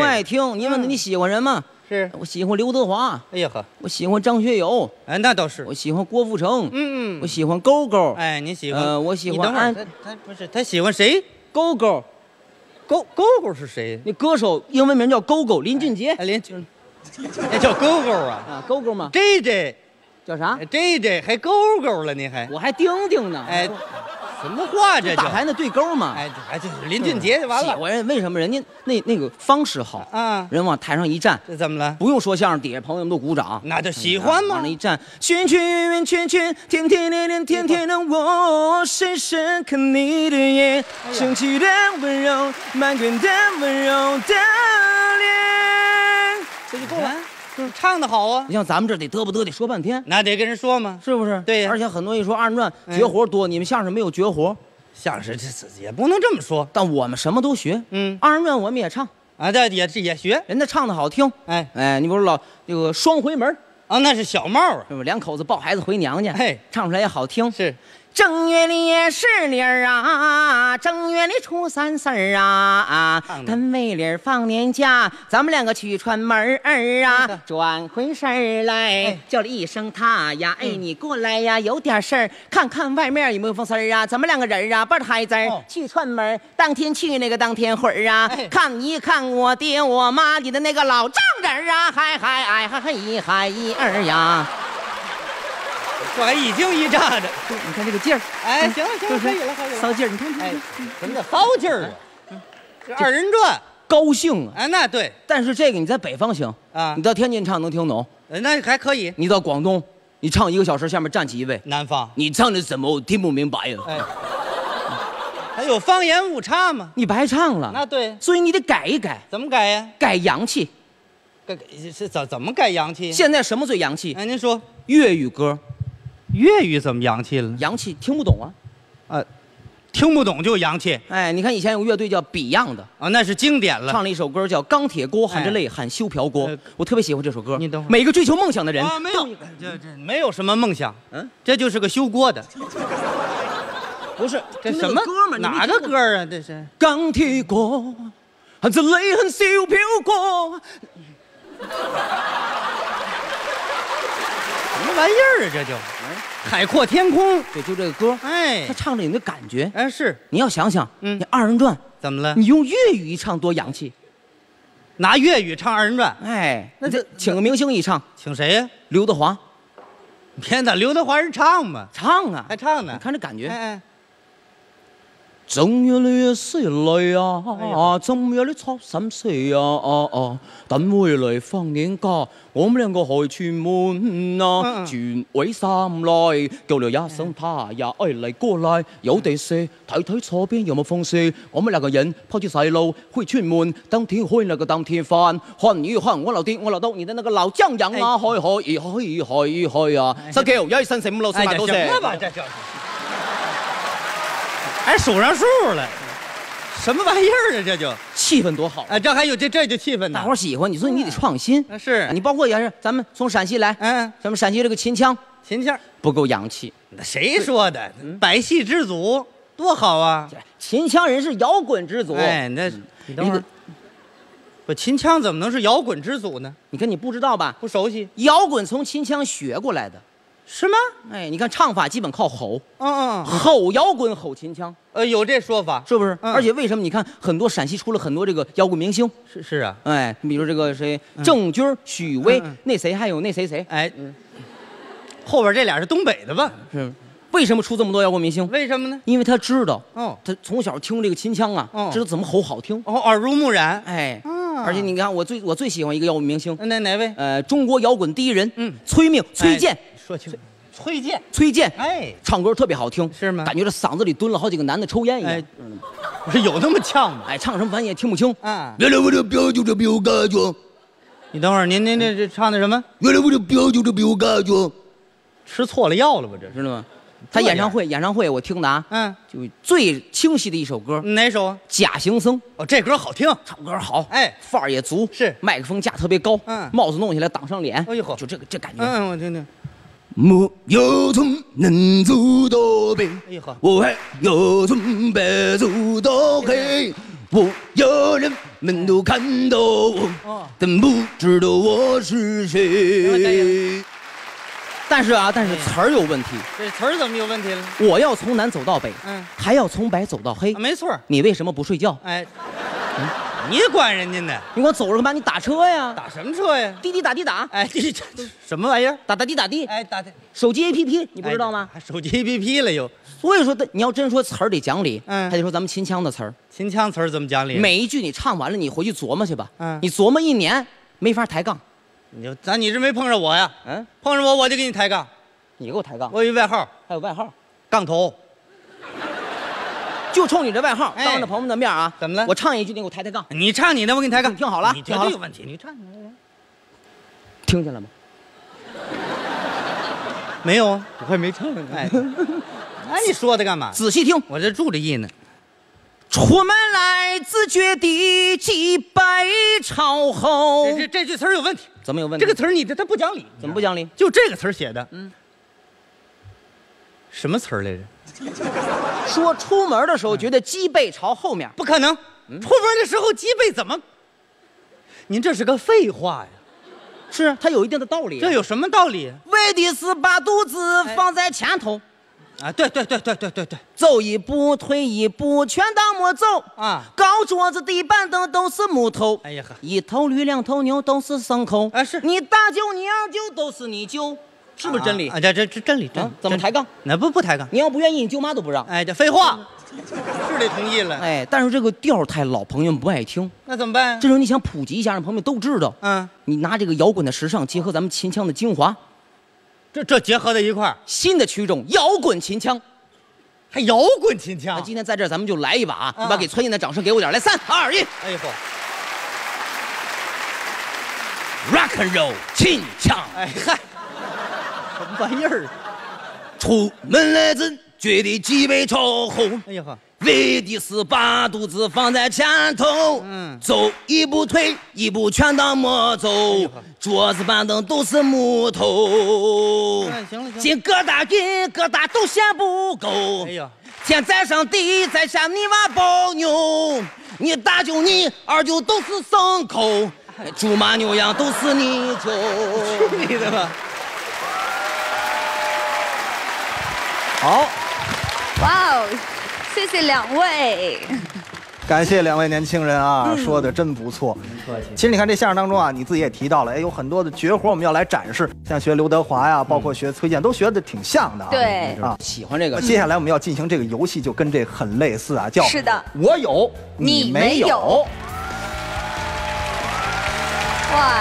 问他你喜欢人吗？是我喜欢刘德华。哎呀呵，我喜欢张学友。哎，那倒是。我喜欢郭富城。嗯，我喜欢勾勾。哎，你喜欢？我喜欢。你等会儿，他不是他喜欢谁？勾勾，勾勾是谁？那歌手英文名叫勾勾，林俊杰。那叫勾勾啊？啊，勾勾吗 ？JJ 叫啥 ？JJ 还勾勾了？你还？我还丁丁呢。哎。 什么话这？打牌那对勾嘛，哎，就是林俊杰就完了。我为什么人家那个方式好啊？人往台上一站，这怎么了？不用说相声，底下朋友们都鼓掌，那就喜欢嘛。往那一站，群，天天的我，深深看你的眼，生气的温柔，满天的温柔的脸，这就够了。 唱的好啊！你像咱们这得得说半天，那得跟人说嘛，是不是？对呀。而且很多人一说二人转绝活多，你们相声没有绝活，相声这也不能这么说。但我们什么都学，嗯，二人转我们也唱，啊，这也学人家唱的好听。哎哎，你不是老那个双回门啊？那是小帽啊，是不是？两口子抱孩子回娘家，哎，唱出来也好听。是正月里是里儿啊，正月里初三四儿啊，单位里放年假，咱们两个去串门儿啊，转回身儿来，叫了一声他呀，哎，你过来呀，有点事儿，看看外面有没有风丝儿啊，咱们两个人啊，抱着孩子去串门，当天去那个当天回儿啊，看一看我爹我妈你的那个老丈人啊，嗨嗨哎嗨嗨一嗨一二呀。我还一惊一乍的，你看这个劲儿，哎，行了行了，可以了可以了，骚劲儿，你看看，哎，什么叫骚劲儿啊？这二人转高兴啊，哎，那对，但是这个你在北方行啊，你到天津唱能听懂，那还可以。你到广东，你唱1个小时，下面站起一位。南方，你唱的什么？我听不明白呀。哎，还有方言误差吗？你白唱了。那对，所以你得改一改。怎么改呀？改洋气。改是怎么改洋气？现在什么最洋气？哎，您说粤语歌。粤语怎么洋气了？洋气听不懂啊，听不懂就洋气。哎，你看以前有个乐队叫 Beyond 的啊，那是经典了，唱了一首歌叫《钢铁锅含着泪喊修瓢锅》，我特别喜欢这首歌。你等会儿，每个追求梦想的人啊，没有这没有什么梦想，嗯，这就是个修锅的。不是这什么歌吗？哪个歌啊？这是钢铁锅含着泪喊修瓢锅。什么玩意儿啊！这就，海阔天空，对，就这个歌，哎，他唱着你的感觉，哎，是，你要想想，嗯，你二人转怎么了？你用粤语一唱多洋气，拿粤语唱二人转，哎，那这请个明星一唱，请谁呀？刘德华，天哪，刘德华人唱吗？唱啊，还唱呢，你看这感觉，哎，正月里是里啊，正月里初三四啊，等回嚟放年假，我們兩個去串門啊，轉位三嚟，叫了一聲他呀，哎嚟過嚟，有地勢，睇睇左邊有冇風勢，我們兩個人拋出細路去串門，當天去那個當天翻，看你看我老爹我老豆，你的那個老丈人啊，去啊，失幾條一身成五六四萬多隻。还数上数了，什么玩意儿啊？这就气氛多好！哎，这还有这就气氛，大伙喜欢。你说你得创新，是你包括也是咱们从陕西来，嗯，咱们陕西这个秦腔不够洋气，谁说的？百戏之祖多好啊！秦腔人是摇滚之祖。哎，那你等会儿，不，秦腔怎么能是摇滚之祖呢？你看你不知道吧？不熟悉，摇滚从秦腔学过来的。是吗？哎，你看唱法基本靠吼，嗯，吼摇滚，吼秦腔，有这说法，是不是？而且为什么你看很多陕西出了很多这个摇滚明星？是啊，哎，比如这个谁，郑钧、许巍，那谁还有那谁，哎，后边这俩是东北的吧？是，为什么出这么多摇滚明星？为什么呢？因为他知道，哦，他从小听这个秦腔啊，知道怎么吼好听，哦，耳濡目染，哎。而且你看，我最喜欢一个摇滚明星，哪位？中国摇滚第一人，嗯，崔命，崔健。说清楚，崔健，哎，唱歌特别好听，是吗？感觉这嗓子里蹲了好几个男的抽烟一样，不是有那么呛吗？哎，唱什么反正也听不清啊。原来我的表就这表感觉。你等会儿，您这唱的什么？原来我的表就这表感觉。吃错了药了吧？这知道吗？他演唱会我听的啊，嗯，就最清晰的一首歌，哪首啊？假行僧。哦，这歌好听，唱歌好，哎，范儿也足，是，麦克风架特别高，嗯，帽子弄起来挡上脸，哎呦呵，就这感觉，嗯，我听听。没有从能走到北，哎呦呵，我还要从北走到黑，我有人们都看到我，但不知道我是谁。但是词儿有问题。这词儿怎么有问题了？我要从南走到北，嗯，还要从白走到黑。没错。你为什么不睡觉？哎，你管人家呢？你给我走着干嘛？你打车呀？打什么车呀？滴滴打滴打。哎，滴滴什么玩意儿？打滴。哎，打滴。手机 APP 你不知道吗？手机 APP 了又。所以说，你要真说词儿得讲理，嗯，还得说咱们秦腔的词儿。秦腔词儿怎么讲理？每一句你唱完了，你回去琢磨去吧。嗯。你琢磨一年，没法抬杠。你是没碰上我呀？嗯，碰上我就给你抬杠，你给我抬杠。我有外号，还有外号，杠头。就冲你这外号，当着朋友们的面啊，怎么了？我唱一句，你给我抬抬杠。你唱你的，我给你抬杠。听好了，你绝对有问题。你唱你的，听见了吗？没有啊，我还没唱呢。哎，你说的干嘛？仔细听，我这注着意呢。出门来自觉地几百朝后。这句词儿有问题，怎么有问题？这个词儿你的它不讲理，怎么不讲理？就这个词儿写的，嗯，什么词儿来着？说出门的时候觉得脊背朝后面，不可能。出门的时候脊背怎么？您这是个废话呀！是，它有一定的道理。这有什么道理？为的是把肚子放在前头。啊，对，走一步退一步，全当没走啊！高桌子地板凳都是木头，哎呀呵，一头驴两头牛都是牲口啊！是你大舅你二舅都是你舅。 是不是真理啊？这真理，怎么抬杠？那不抬杠。你要不愿意，你舅妈都不让。哎，这废话，是得同意了。哎，但是这个调太老，朋友们不爱听。那怎么办？这时候你想普及一下，让朋友们都知道。嗯，你拿这个摇滚的时尚结合咱们秦腔的精华，这结合在一块儿，新的曲种摇滚秦腔，还摇滚秦腔。那今天在这儿咱们就来一把啊！你把给崔健的掌声给我点来，3、2、1，哎呦！ Rock and roll 秦腔。哎嗨。 什么玩意儿？出门来自觉得脊背朝后，哎呀呵，为的是把肚子放在前头，嗯，走一步退一步，全当没走，哎、桌子板凳都是木头，哎、行了，金疙瘩银疙瘩都嫌不够，哎呀，天在上地在下，你娃包牛，你大舅你二舅都是牲口，哎、猪马牛羊都是你舅，去你的吧！ 好，哇哦，谢谢两位，感谢两位年轻人啊，说的真不错。其实你看这相声当中啊，你自己也提到了，哎，有很多的绝活我们要来展示，像学刘德华呀，包括学崔健，都学的挺像的啊。对啊，喜欢这个。接下来我们要进行这个游戏，就跟这很类似啊，叫是的，我有你没有。哇，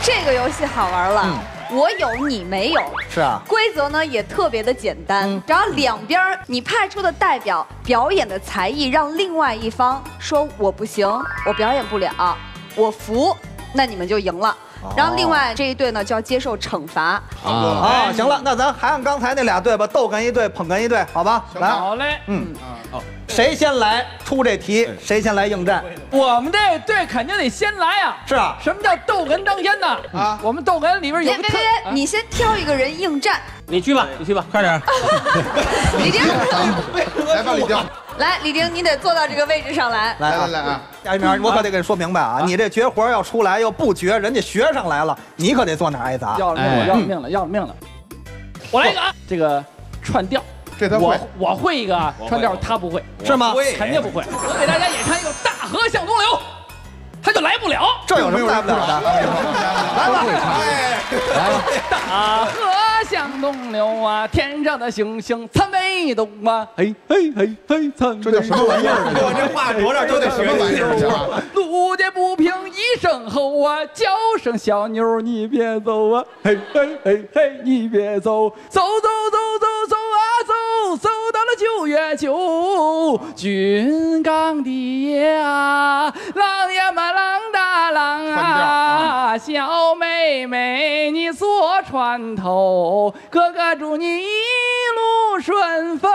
这个游戏好玩了。 我有你没有，是啊，规则呢也特别的简单，然后两边你派出的代表表演的才艺，让另外一方说我不行，我表演不了，我服，那你们就赢了。然后另外这一队呢就要接受惩罚。啊，行了，那咱还按刚才那俩队吧，逗哏一队，捧哏一队，好吧？来，好嘞，嗯，好，谁先来出这题，谁先来应战。我们这队肯定得先来啊！是啊，什么叫逗哏当先呢？啊，我们逗哏里边有别，你先挑一个人应战。你去吧，快点。李丁，来吧，李丁。 来，李丁，你得坐到这个位置上来。来啊！夏一鸣，我可得给你说明白啊！你这绝活要出来又不绝，人家学上来了，你可得坐那儿挨砸。要了命了！我来一个啊，这个串调，这他会，我会一个啊，串调他不会，是吗？肯定不会。我给大家演唱一个《大河向东流》，他就来不了。这有什么来不了的？来吧，来吧，大河。 向东流啊，天上的星星参北斗啊，嘿嘿嘿嘿参。这叫什么玩意儿？我这话多少都得学玩意儿。路见不平一声吼啊，叫声小妞你别走啊，嘿嘿嘿嘿你别走，走啊走，走到了9月9，军港的夜啊，郎呀嘛郎大郎啊，小妹妹你坐船头。 哥哥祝你一路顺风，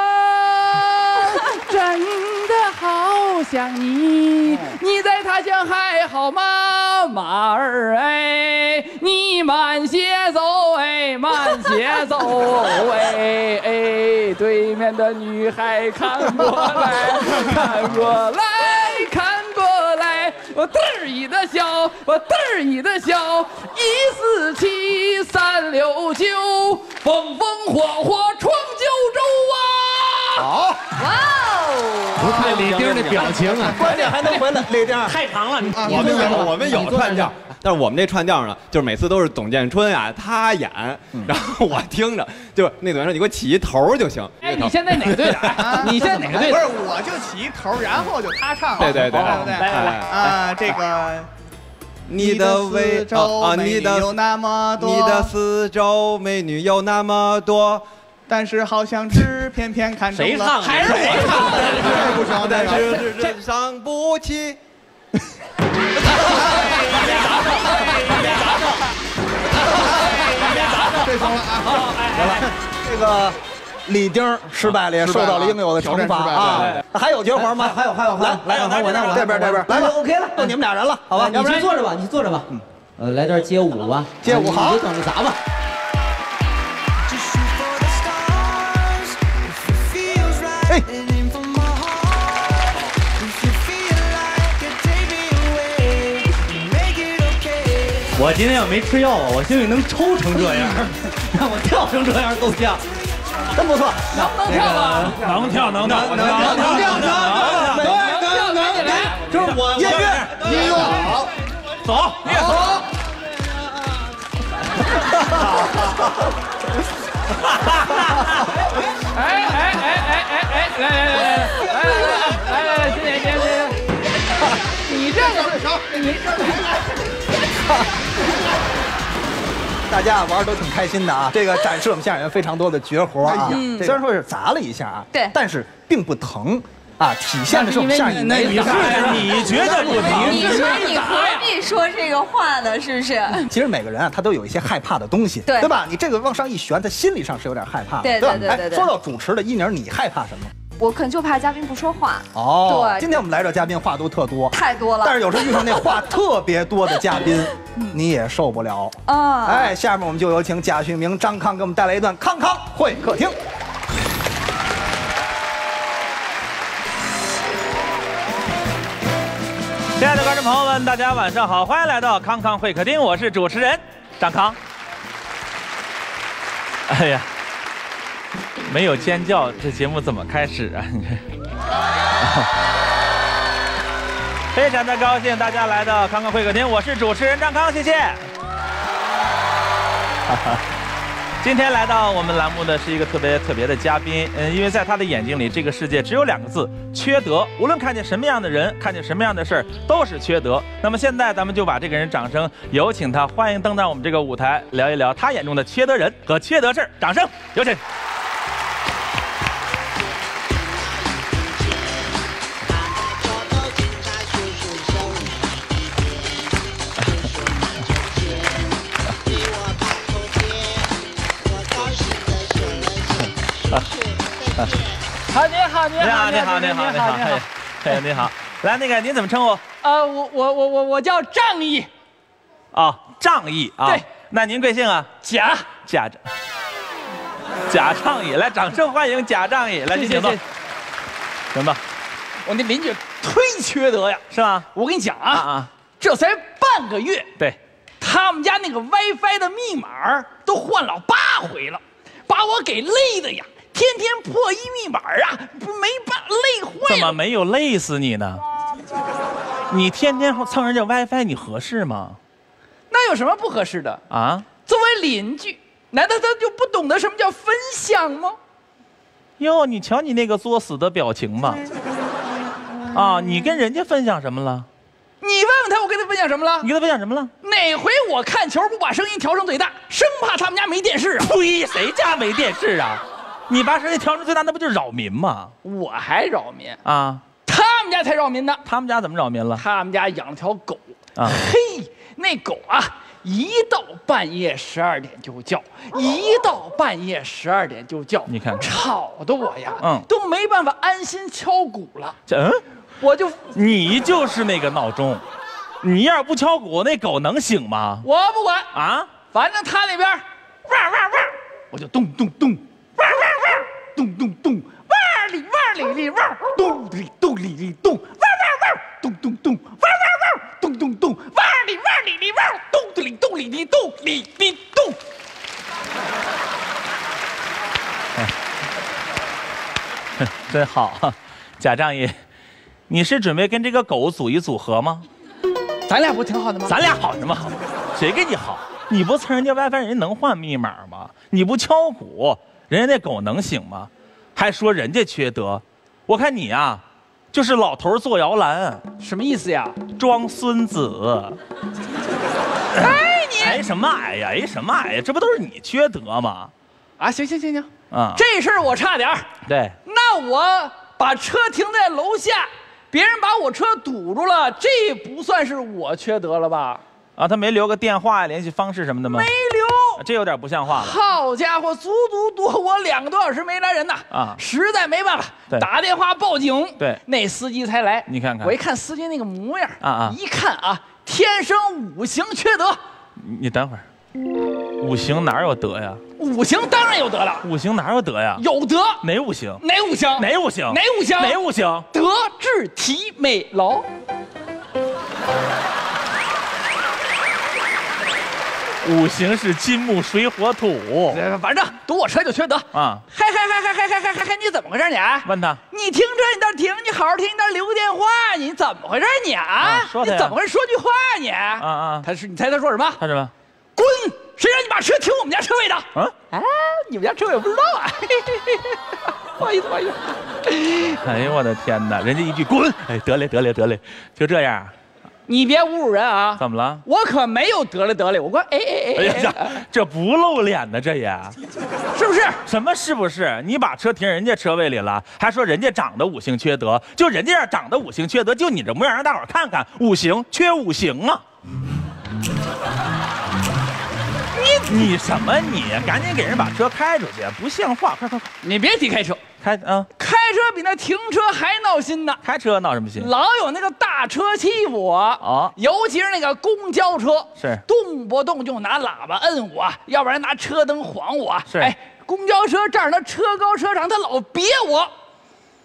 真的好想你。你在他乡还好吗，马儿哎？你慢些走哎，慢些走哎哎，对面的女孩看过来，我嘚儿一的笑，14736，风风火火闯九州啊！好，哇哦！看李丁的表情啊，关键还能回来。李丁太长了，我们有串调，但是我们这串调呢，就是每次都是董建春啊，他演，然后我听着，就是那董建春，你给我起一头就行。哎，你现在哪个队的？你现在哪个队？不是，我就起一头，然后就他唱。对，来啊，这个。 你的四周美女有那么多，你的四周美女有那么多，但是好像只偏偏看中了，还是我唱的，但是伤不起。别砸了，这行了啊！好，来，这个。李丁失败了，也受到了应有的惩罚啊！还有绝活吗？还有，来，这边，来吧 ，OK 了，就你们俩人了，好吧？要不然你去坐着吧。来段街舞吧，街舞好，你等着砸吧。 我今天要没吃药啊，我心里能抽成这样，让我跳成这样够呛，真不错。能跳吗？能跳，就是我音乐好，走，别走。来，今天，你这个。 大家玩都挺开心的啊！这个展示我们现场演员非常多的绝活啊，虽然说是砸了一下啊，对，但是并不疼啊，体现的是我们下一代。你觉得不疼？你说你何必说这个话呢？是不是？其实每个人啊，他都有一些害怕的东西，对吧？你这个往上一旋，他心理上是有点害怕，对吧？哎，说到主持的一宁，你害怕什么？ 我可能就怕嘉宾不说话哦。对，今天我们来这嘉宾话都特多，太多了。但是有时候遇上那话特别多的嘉宾，你也受不了啊。哎，下面我们就有请贾旭明、张康给我们带来一段《康康会客厅》。亲爱的观众朋友们，大家晚上好，欢迎来到《康康会客厅》，我是主持人张康。哎呀。 没有尖叫，这节目怎么开始啊？非常的高兴大家来到康康会客厅，我是主持人张康，谢谢。今天来到我们栏目的是一个特别特别的嘉宾，因为在他的眼睛里，这个世界只有两个字：缺德。无论看见什么样的人，看见什么样的事儿，都是缺德。那么现在咱们就把这个人掌声有请他，欢迎登上我们这个舞台，聊一聊他眼中的缺德人和缺德事儿。掌声有请。 好，你好，哎，你好，来，那个您怎么称呼？我叫仗义。啊，仗义啊。对，那您贵姓啊？贾仗义，来，掌声欢迎贾仗义，来，您请坐。行吧。我那邻居忒缺德呀，是吧？我跟你讲啊，这才半个月，对，他们家那个 WiFi 的密码都换老8回了，把我给累的呀。 天天破译密码啊，没办累坏了。怎么没有累死你呢？你天天蹭人家 WiFi， 你合适吗？那有什么不合适的啊？作为邻居，难道他就不懂得什么叫分享吗？哟，你瞧你那个作死的表情吧。啊，你跟人家分享什么了？你问问他，我跟他分享什么了？你跟他分享什么了？哪回我看球不把声音调成最大，生怕他们家没电视啊？呸！谁家没电视啊？ 你把声音调成最大，那不就是扰民吗？我还扰民啊！他们家才扰民呢。他们家怎么扰民了？他们家养了条狗啊，嘿，那狗啊，一到半夜12点就叫，你看，吵得我呀，都没办法安心敲鼓了。你就是那个闹钟，你要是不敲鼓，那狗能醒吗？我不管啊，反正他那边，汪汪汪，我就咚咚咚。 咚咚咚，哇里哇里里哇，咚里咚里里咚，哇哇哇，咚咚咚，哇哇哇，咚咚咚，哇里哇里里哇，咚里咚里里咚里里咚。真好，贾仗义，你是准备跟这个狗组一组合吗？咱俩不挺好的吗？咱俩好什么好？谁跟你好？你不蹭人家 WiFi， 人能换密码吗？你不敲鼓。 人家那狗能醒吗？还说人家缺德，我看你啊，就是老头坐摇篮，什么意思呀？装孙子。哎你！哎什么哎呀？哎什么哎呀？这不都是你缺德吗？啊行，啊、这事儿我差点儿。对。那我把车停在楼下，别人把我车堵住了，这不算是我缺德了吧？啊，他没留个电话联系方式什么的吗？没留。这有点不像话了。好家伙，足足躲我2个多小时没来人呐！啊，实在没办法，打电话报警。对，那司机才来。你看看，我一看司机那个模样，一看啊，天生五行缺德。你等会儿，五行哪有德呀？五行当然有德了。五行哪有德呀？有德。哪五行？哪五行？哪五行？哪五行？哪五行？德智体美劳。 五行是金木水火土，反正堵我车就缺德啊！还，你怎么回事你？问他，你停车你倒是停，你好好停，你倒是留个电话，你怎么回事你啊？说你怎么回事？说句话你啊！他是你猜他说什么？他什么？滚！谁让你把车停我们家车位的？啊？哎，你们家车位我不知道啊！不好意思，不好意思。哎呦我的天哪！人家一句滚，哎，得嘞，就这样。 你别侮辱人啊！怎么了？我可没有得了得了，我光哎，这不露脸呢，这也，是不是？什么是不是？你把车停人家车位里了，还说人家长得五行缺德，就人家长得五行缺德，就你这模样让大伙看看，五行缺五行啊！你什么你？赶紧给人把车开出去，不像话！快！你别提开车。 开车比那停车还闹心呢。开车闹什么心？老有那个大车欺负我啊，尤其是那个公交车，是动不动就拿喇叭摁我，要不然拿车灯晃我。是，哎，公交车这儿它车高车长，它老别我。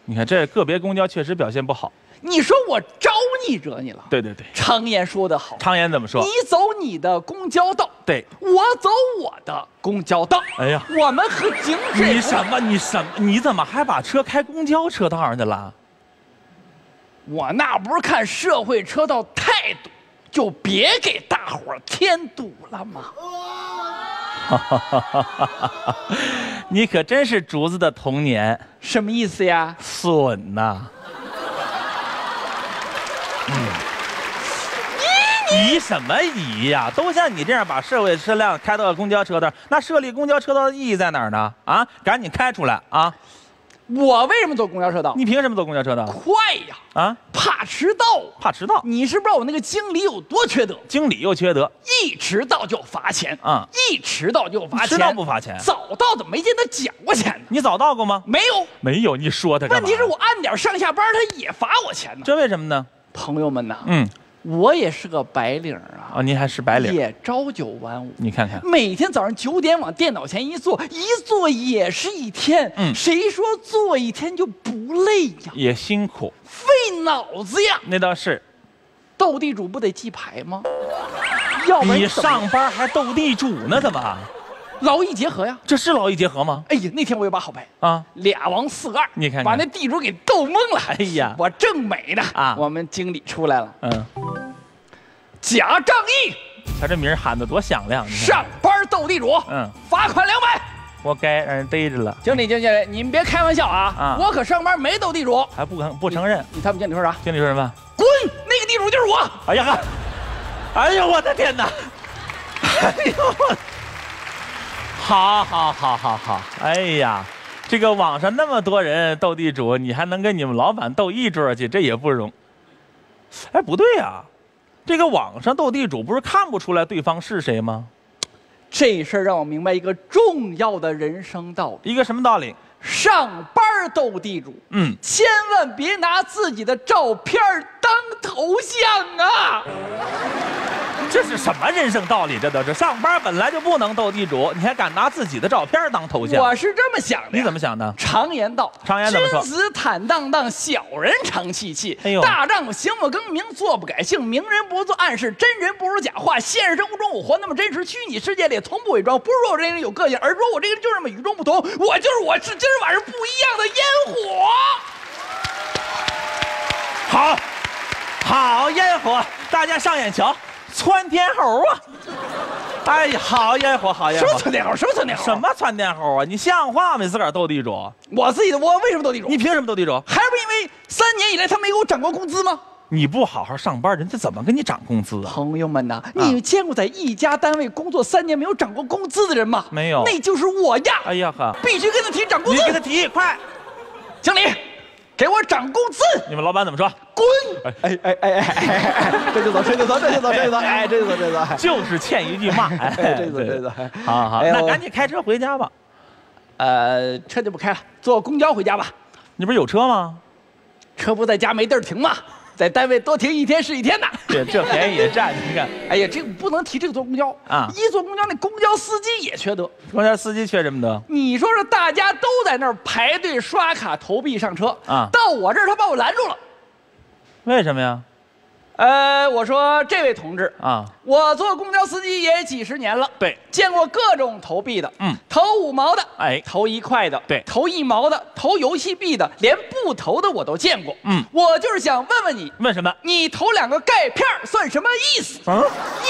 你看这个别公交确实表现不好。你说我招你惹你了？对。常言说得好。常言怎么说？你走你的公交道。 对，我走我的公交道。哎呀，我们和警察。你什么？你怎么还把车开公交车道上去了？我那不是看社会车道态度，就别给大伙儿添堵了吗？你可真是竹子的童年。什么意思呀？损呐。嗯。 疑什么疑呀？都像你这样把社会车辆开到公交车道，那设立公交车道的意义在哪儿呢？啊，赶紧开出来啊！我为什么坐公交车道？你凭什么坐公交车道？快呀！啊，怕迟到！怕迟到！你是不知道我那个经理有多缺德。经理又缺德，一迟到就罚钱啊！一迟到就罚钱，迟到不罚钱？早到怎么没见他讲过钱呢？你早到过吗？没有，你说他干嘛？问题是我按点上下班，他也罚我钱呢。这为什么呢？朋友们呐，我也是个白领啊！啊，您还是白领，也朝九晚五。你看看，每天早上9点往电脑前一坐，一坐也是一天。谁说坐一天就不累呀？也辛苦，费脑子呀。那倒是，斗地主不得记牌吗？要不然你上班还斗地主呢？怎么？劳逸结合呀？这是劳逸结合吗？哎呀，那天我有把好牌啊，2王4个2，你看，把那地主给斗懵了。哎呀，我正美呢啊，我们经理出来了。假仗义，瞧这名喊得多响亮！上班斗地主，罚款200，活该让人逮着了。经理，您别开玩笑啊！我可上班没斗地主，还不承认？你他们经理说啥？经理说什么？滚！那个地主就是我！哎呀，哎呦我的天哪！哎呦，好，哎呀。 这个网上那么多人斗地主，你还能跟你们老板斗一桌去，这也不容。哎，不对呀，这个网上斗地主不是看不出来对方是谁吗？这事儿让我明白一个重要的人生道理。一个什么道理？上班斗地主，千万别拿自己的照片当头像啊！这是什么人生道理？这都是上班本来就不能斗地主，你还敢拿自己的照片当头像？我是这么想的。你怎么想的？常言道，常言怎么说？君子坦荡荡，小人长戚戚。哎呦，大丈夫行不更名，坐不改姓，名人不做暗示，真人不如假话。现实生活中我活那么真实，虚拟世界里从不伪装。不是说我这个人有个性，而是说我这个人就这么与众不同。我就是我，是今儿晚上不一样的烟火。好，烟火，大家上眼瞧。 窜天猴啊！哎呀，好烟火，好烟火！什么窜天猴？什么窜天猴？什么窜天猴啊！你像话吗？你自个儿斗地主？我为什么斗地主？你凭什么斗地主？还不因为3年以来他没给我涨过工资吗？你不好好上班，人家怎么给你涨工资啊？朋友们呐，你见过在一家单位工作3年没有涨过工资的人吗？没有，那就是我呀！哎呀呵，必须跟他提涨工资！你给他提，快！经理，给我涨工资！你们老板怎么说？滚！哎，这就走，这就走，这就走，这就走，哎，这就走，这就走，就是欠一句骂，这就走，这就走。好好，那赶紧开车回家吧。车就不开了，坐公交回家吧。你不是有车吗？车不在家没地儿停吗？ 在单位多停一天是一天呐，这便宜也占。你看，哎呀，这个不能提这个坐公交啊！一坐公交，那公交司机也缺德。公交司机缺什么德？你说说，大家都在那儿排队刷卡投币上车啊，到我这儿他把我拦住了，为什么呀？我说这位同志啊，我做公交司机也几十年了，对，见过各种投币的，嗯，投5毛的，哎，投1块的，对，投1毛的，投游戏币的，连不投的我都见过，嗯，我就是想问问你，问什么？你投2个钙片算什么意思？嗯，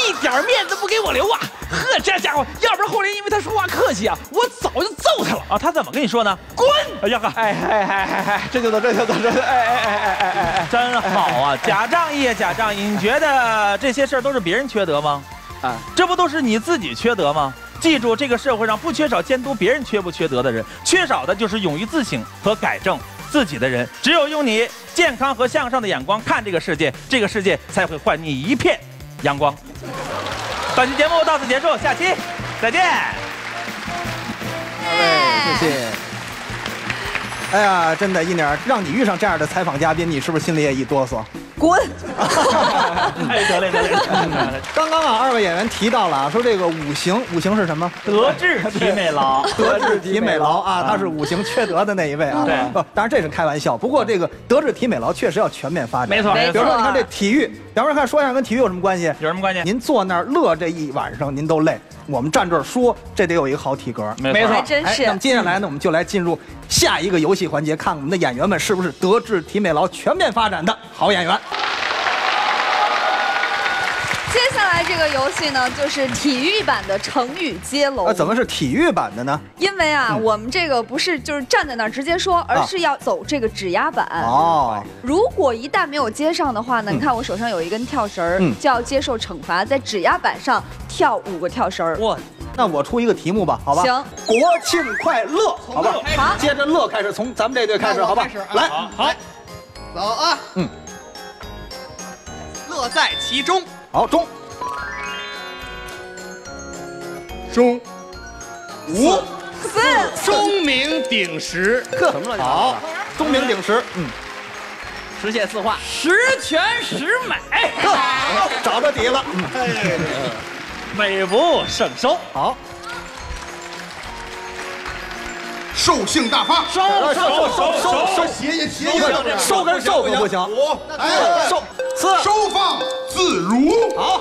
一点面子不给我留啊！呵，这家伙，要不然后来因为他说话客气啊，我早就揍他了啊！他怎么跟你说呢？滚！哎呀呵，哎，这就走，这就走，这就哎，真好啊！假仗义，假。 仗义，你觉得这些事儿都是别人缺德吗？啊，这不都是你自己缺德吗？记住，这个社会上不缺少监督别人缺不缺德的人，缺少的就是勇于自省和改正自己的人。只有用你健康和向上的眼光看这个世界，这个世界才会换你一片阳光。本期节目到此结束，下期再见。哎，谢谢。 哎呀，真的，一点让你遇上这样的采访嘉宾，你是不是心里也一哆嗦？滚！哎，得嘞得嘞。刚刚啊，2位演员提到了啊，说这个5行，5行是什么？德智体美劳。德智体美劳啊，他是5行缺德的那一位啊。对。当然这是开玩笑，不过这个德智体美劳确实要全面发展。没错没错。比如说，你看这体育，比方说看说相声跟体育有什么关系？有什么关系？您坐那儿乐这一晚上，您都累。 我们站这儿说，这得有一个好体格，没错，真是。那么接下来呢，我们就来进入下一个游戏环节，看我们的演员们是不是德智体美劳全面发展的好演员。接下来这个游戏呢，就是体育版的成语接龙。怎么是体育版的呢？因为啊，我们这个不是就是站在那儿直接说，而是要走这个指压板。哦。如果一旦没有接上的话呢，你看我手上有一根跳绳儿，就要接受惩罚，在指压板上跳5个跳绳儿。哇，那我出一个题目吧，好吧？行。国庆快乐，好吧？好。接着乐开始，从咱们这队开始，好吧？来，好，走啊，嗯，乐在其中。 好中，中，4，钟鸣鼎食。呵，好，钟鸣鼎食，嗯，实现4化，十全十美。呵，找着底了，美不胜收。好，兽性大发，收，谐音，收跟兽可不行。5，收放。 自如，好，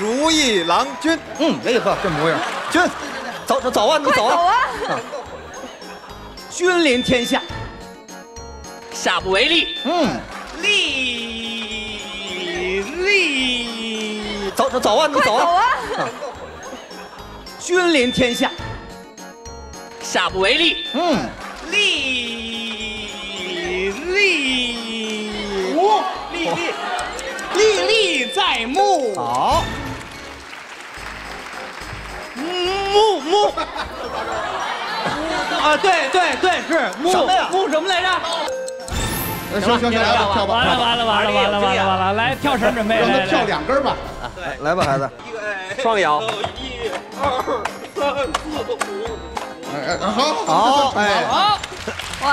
如意郎君，嗯，哎呵，这模样，君，走啊，你走啊，君临天下，下不为例，嗯，立，走啊，你走啊，君临天下，下不为例，嗯，立。 历历在目。好。目。啊，对，是目。什么呀？目什么来着？行，跳吧。完了，来跳绳准备。让他跳2根吧。来吧，孩子。双摇。1、2、3、4、5。好，哎，好。哇，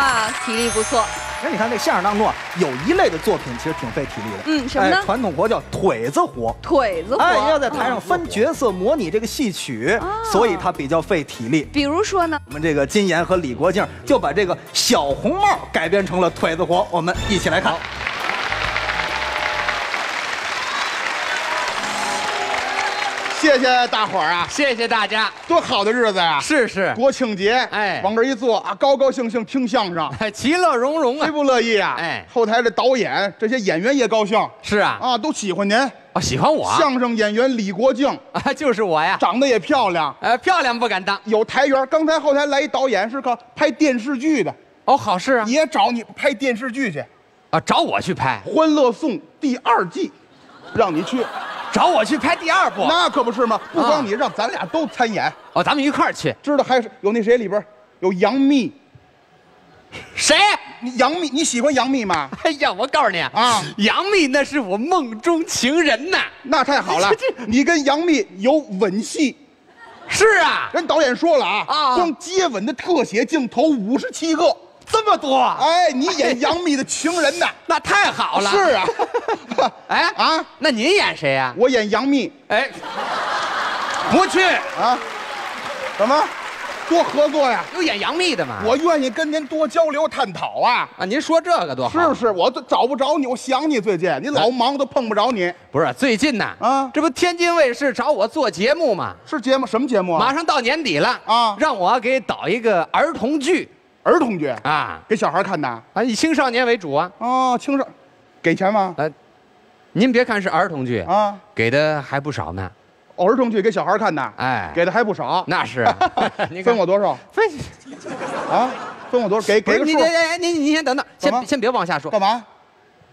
体力不错。 那你看这相声当中啊，有一类的作品其实挺费体力的。嗯，什么呢？传统活叫腿子活。腿子活。哎，要在台上分角色模拟这个戏曲，所以它比较费体力。比如说呢，我们这个金岩和李国庆就把这个小红帽改编成了腿子活，我们一起来看。谢谢大伙儿啊，谢谢大家，多好的日子呀！是国庆节，哎，往这一坐啊，高高兴兴听相声，其乐融融啊，谁不乐意啊？哎，后台的导演，这些演员也高兴，是啊，啊，都喜欢您啊，喜欢我，相声演员李国庆啊，就是我呀，长得也漂亮，漂亮不敢当，有台缘。刚才后台来一导演是个拍电视剧的，哦，好事啊，也找你拍电视剧去，啊，找我去拍《欢乐颂》第2季，让你去。 找我去拍第2部，那可不是吗？不光你，让咱俩都参演哦，咱们一块儿去。知道还有那谁里边有杨幂，谁？你杨幂，你喜欢杨幂吗？哎呀，我告诉你啊，杨幂那是我梦中情人呐！那太好了，你跟杨幂有吻戏。 是啊，人导演说了啊，光接吻的特写镜头57个，这么多！哎，你演杨幂的情人呐，那太好了。是啊，哎啊，那您演谁呀？我演杨幂。哎，不去啊？怎么？多合作呀？有演杨幂的吗？我愿意跟您多交流探讨啊！啊，您说这个多好。是不是？我都找不着你，我想你最近，你老忙都碰不着你。不是最近呐，啊，这不天津卫视找我做节目吗？是节目什么节目啊？马上到年底了啊，让我给导一个儿童剧。儿童剧啊，给小孩看的啊，以青少年为主啊。哦，青少，给钱吗？您别看是儿童剧啊，给的还不少呢。 儿童剧给小孩看的，哎，给的还不少。那是啊，分我多少？分啊，分我多少？给个数。您先等等，先别往下说。干嘛？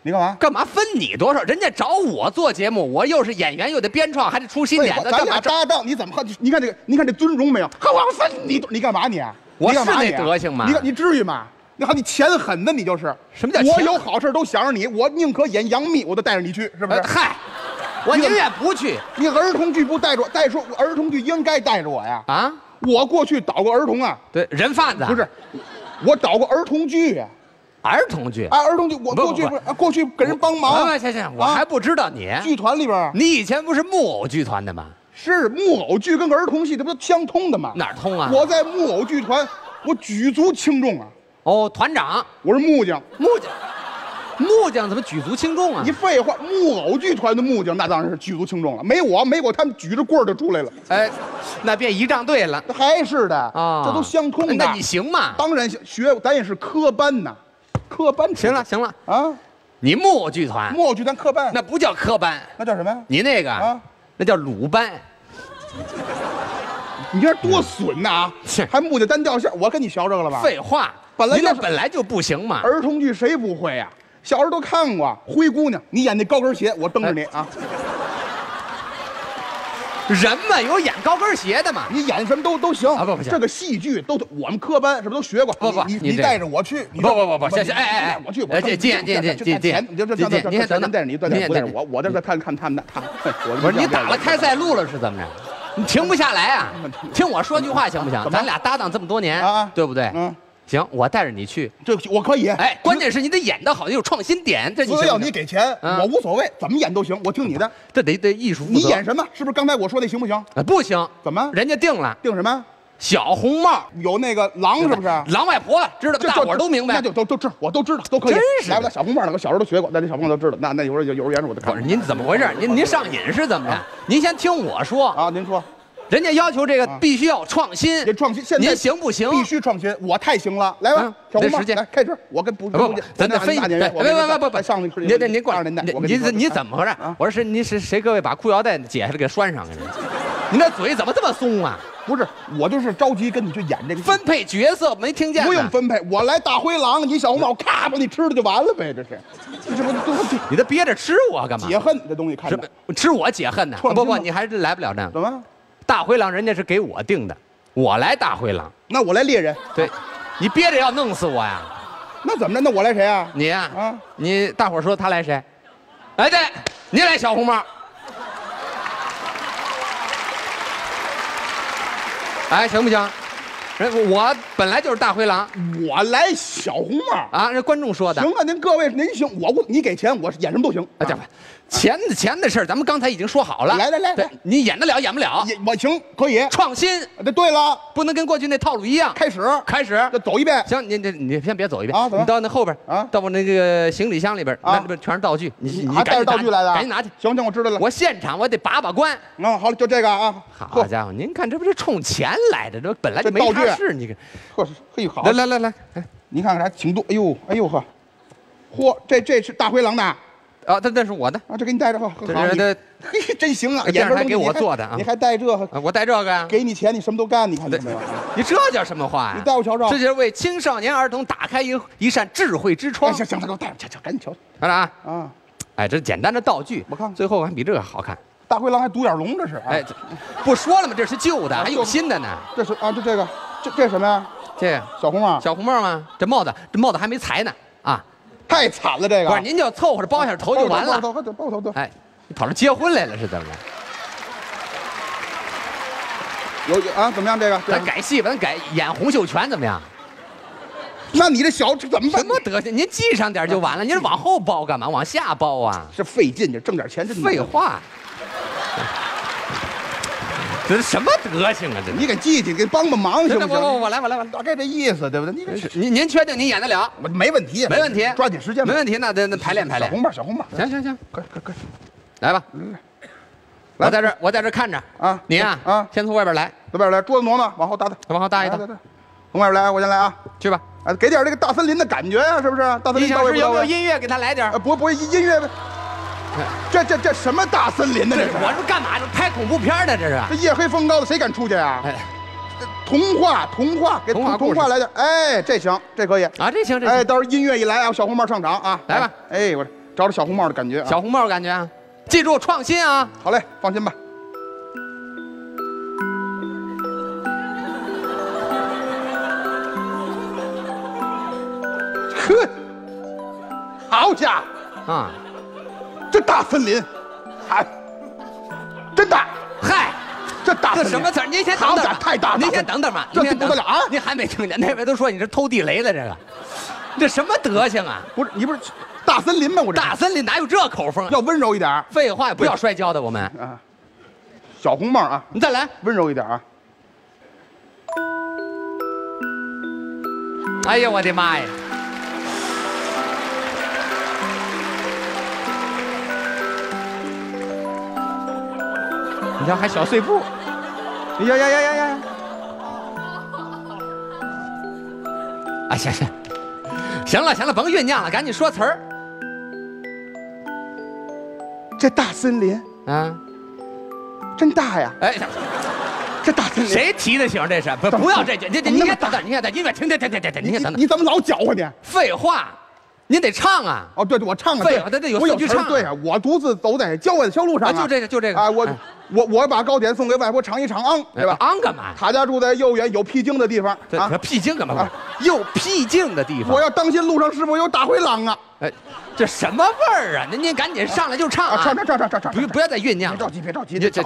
你干嘛？干嘛分你多少？人家找我做节目，我又是演员，又得编创，还得出新点子。咱俩搭档，你怎么？你看这个，你看这尊荣没有？还往分你？你干嘛你？我是那德行吗？你至于吗？你看你钱狠的，你就是。什么叫？我有好事都想着你，我宁可演杨幂，我都带着你去，是不是？嗨。 我宁愿不去。你儿童剧不带着，带说儿童剧应该带着我呀。啊，我过去导过儿童啊。对，人贩子不是，我导过儿童剧呀。儿童剧啊，儿童剧，我过去给人帮忙。行，我还不知道你剧团里边。你以前不是木偶剧团的吗？是木偶剧跟儿童戏这不都相通的吗？哪儿通啊？我在木偶剧团，我举足轻重啊。哦，团长，我是木匠。木匠。 木匠怎么举足轻重啊？你废话，木偶剧团的木匠那当然是举足轻重了。没我，他们举着棍儿就出来了。哎，那便仪仗队了，还是的啊，这都相通的。那你行吗？当然行，学咱也是科班呐，科班。行了啊，你木偶剧团科班，那不叫科班，那叫什么呀？你那个啊，那叫鲁班。你这多损呐！还木匠单调线，我跟你学这个了吧？废话，本来就不行嘛。儿童剧谁不会呀？ 小时候都看过《灰姑娘》，你演那高跟鞋，我瞪着你啊！人嘛，有演高跟鞋的嘛，你演什么都行啊！不行，这个戏剧都我们科班是不是都学过？不，你带着我去，不，行，哎，我去，我去，借，你这，您等等，带着你，带着我，我在这看他们的，不是你打了开塞露了是怎么着？你停不下来啊！听我说句话行不行？咱俩搭档这么多年，对不对？嗯。 行，我带着你去，这我可以。哎，关键是你得演得好，得有创新点。这只要你给钱，我无所谓，怎么演都行，我听你的。这得艺术。你演什么？是不是刚才我说那行不行？不行，怎么？人家定了，定什么？小红帽有那个狼是不是？狼外婆知道，大伙都明白。那就都知，我都知道，都可以。真是的，小红帽那个小时候都学过，那小朋友都知道。那有时候幼儿园时我就看。您怎么回事？您上瘾是怎么着？您先听我说啊，您说。 人家要求这个必须要创新，得创新。现在您行不行？必须创新，我太行了。来吧，小红帽，来开始。我跟不，咱得分。不，上去。您挂着您的。您怎么回事？我说是您是谁？各位把裤腰带解下来给拴上去。您那嘴怎么这么松啊？不是，我就是着急跟你去演这个。分配角色没听见？不用分配，我来大灰狼，你小红帽，咔把你吃了就完了呗。这是，你这憋着吃我干嘛？解恨这东西看着。吃我解恨呢？不，你还是来不了呢。怎么？ 大灰狼人家是给我定的，我来大灰狼，那我来猎人。对，你憋着要弄死我呀？那怎么着？那我来谁啊？你呀，啊，你大伙说他来谁？哎，对，你来小红帽。哎，行不行？我本来就是大灰狼，我来小红帽啊！这观众说的。行啊，您各位您行，你给钱，我演什么都行。啊，钱的事儿，咱们刚才已经说好了。来，对，你演得了演不了？我行，可以创新。对了，不能跟过去那套路一样。开始，走一遍。行，你先别走一遍啊，你到那后边啊，到我那个行李箱里边，那里边全是道具，你还带着道具来的？赶紧拿去。行，我知道了。我现场我得把关。啊，好了，就这个啊。好家伙，您看这不是冲钱来的，这本来就没他。 是你看，呵，嘿好，来，你看看啥？请多，哎呦呵，嚯，这是大灰狼的，啊，那是我的，啊，这给你带着，呵，嘿，真行啊，演员还给我做的啊，你还带这个，我带这个呀，给你钱你什么都干，你看见没有？你这叫什么话呀？你带我瞧瞧，这就是为青少年儿童打开一扇智慧之窗。行，给我带上，瞧，赶紧瞧，看着啊，啊，哎，这简单的道具，我看最后还比这个好看。 大灰狼还独眼龙，这是哎，不说了吗？这是旧的，还有新的呢。这是啊，这个，这什么呀？这小红帽，小红帽吗？这帽子还没裁呢啊！太惨了，这个不是您就凑合着包一下头就完了。包头，哎，你跑这结婚来了是怎么着？ 有啊？怎么样？这个咱改戏吧，咱改演洪秀全怎么样？那你这小怎么办？什么德行？您记上点就完了。您往后包干嘛？往下包啊？这费劲，这挣点钱真废话。这是什么德行啊？这你给记记，给帮帮忙行不行？我来，大概这意思对不对？您确定您演得了？我没问题，没问题，抓紧时间，没问题。那得排练。小红帽，行，快，来吧。 我在这看着啊，你啊，先从外边来，从外边来，桌子挪挪，往后搭一搭，从外边来，我先来啊，去吧，啊，给点这个大森林的感觉啊，是不是？大森林到位不到位？有没有音乐给他来点？不是音乐，这什么大森林呢？这是我是干嘛？这拍恐怖片的这是？这夜黑风高的，谁敢出去啊？童话，给童话来点，哎，这行，这可以啊，这行，哎，到时候音乐一来啊，小红帽上场啊，来吧，哎，我找找小红帽的感觉啊，小红帽感觉啊。 记住创新啊！好嘞，放心吧。呵，好家伙啊！这大森林，嗨，真大！嗨，这大森林什么词？您先等等，太大！您先等等吧，这不得了啊！您还没听见？那边都说你是偷地雷了，这个，这什么德行啊？不是，你不是。 大森林吧，我这大森林哪有这口风？要温柔一点。废话，不要摔跤的我们啊。小红帽啊，你再来，温柔一点啊。哎呀，我的妈呀！你瞧还小碎步，呀！啊，行了，甭酝酿了，赶紧说词儿。 这大森林啊，真大呀！哎，这大森林谁提的醒？这是不要这你看等音乐停停，你看等你怎么老搅和你？废话，您得唱啊！哦，对，我唱啊！废话，这有四句唱。对啊，我独自走在郊外的小路上，就这个啊！我把糕点送给外婆尝一尝，昂，对吧？昂干嘛？他家住在又远有僻静的地方啊！僻静干嘛？又僻静的地方，我要当心路上是否有大灰狼啊！哎。 这什么味儿啊！您赶紧上来就唱啊！唱！不要再酝酿，别着急，这。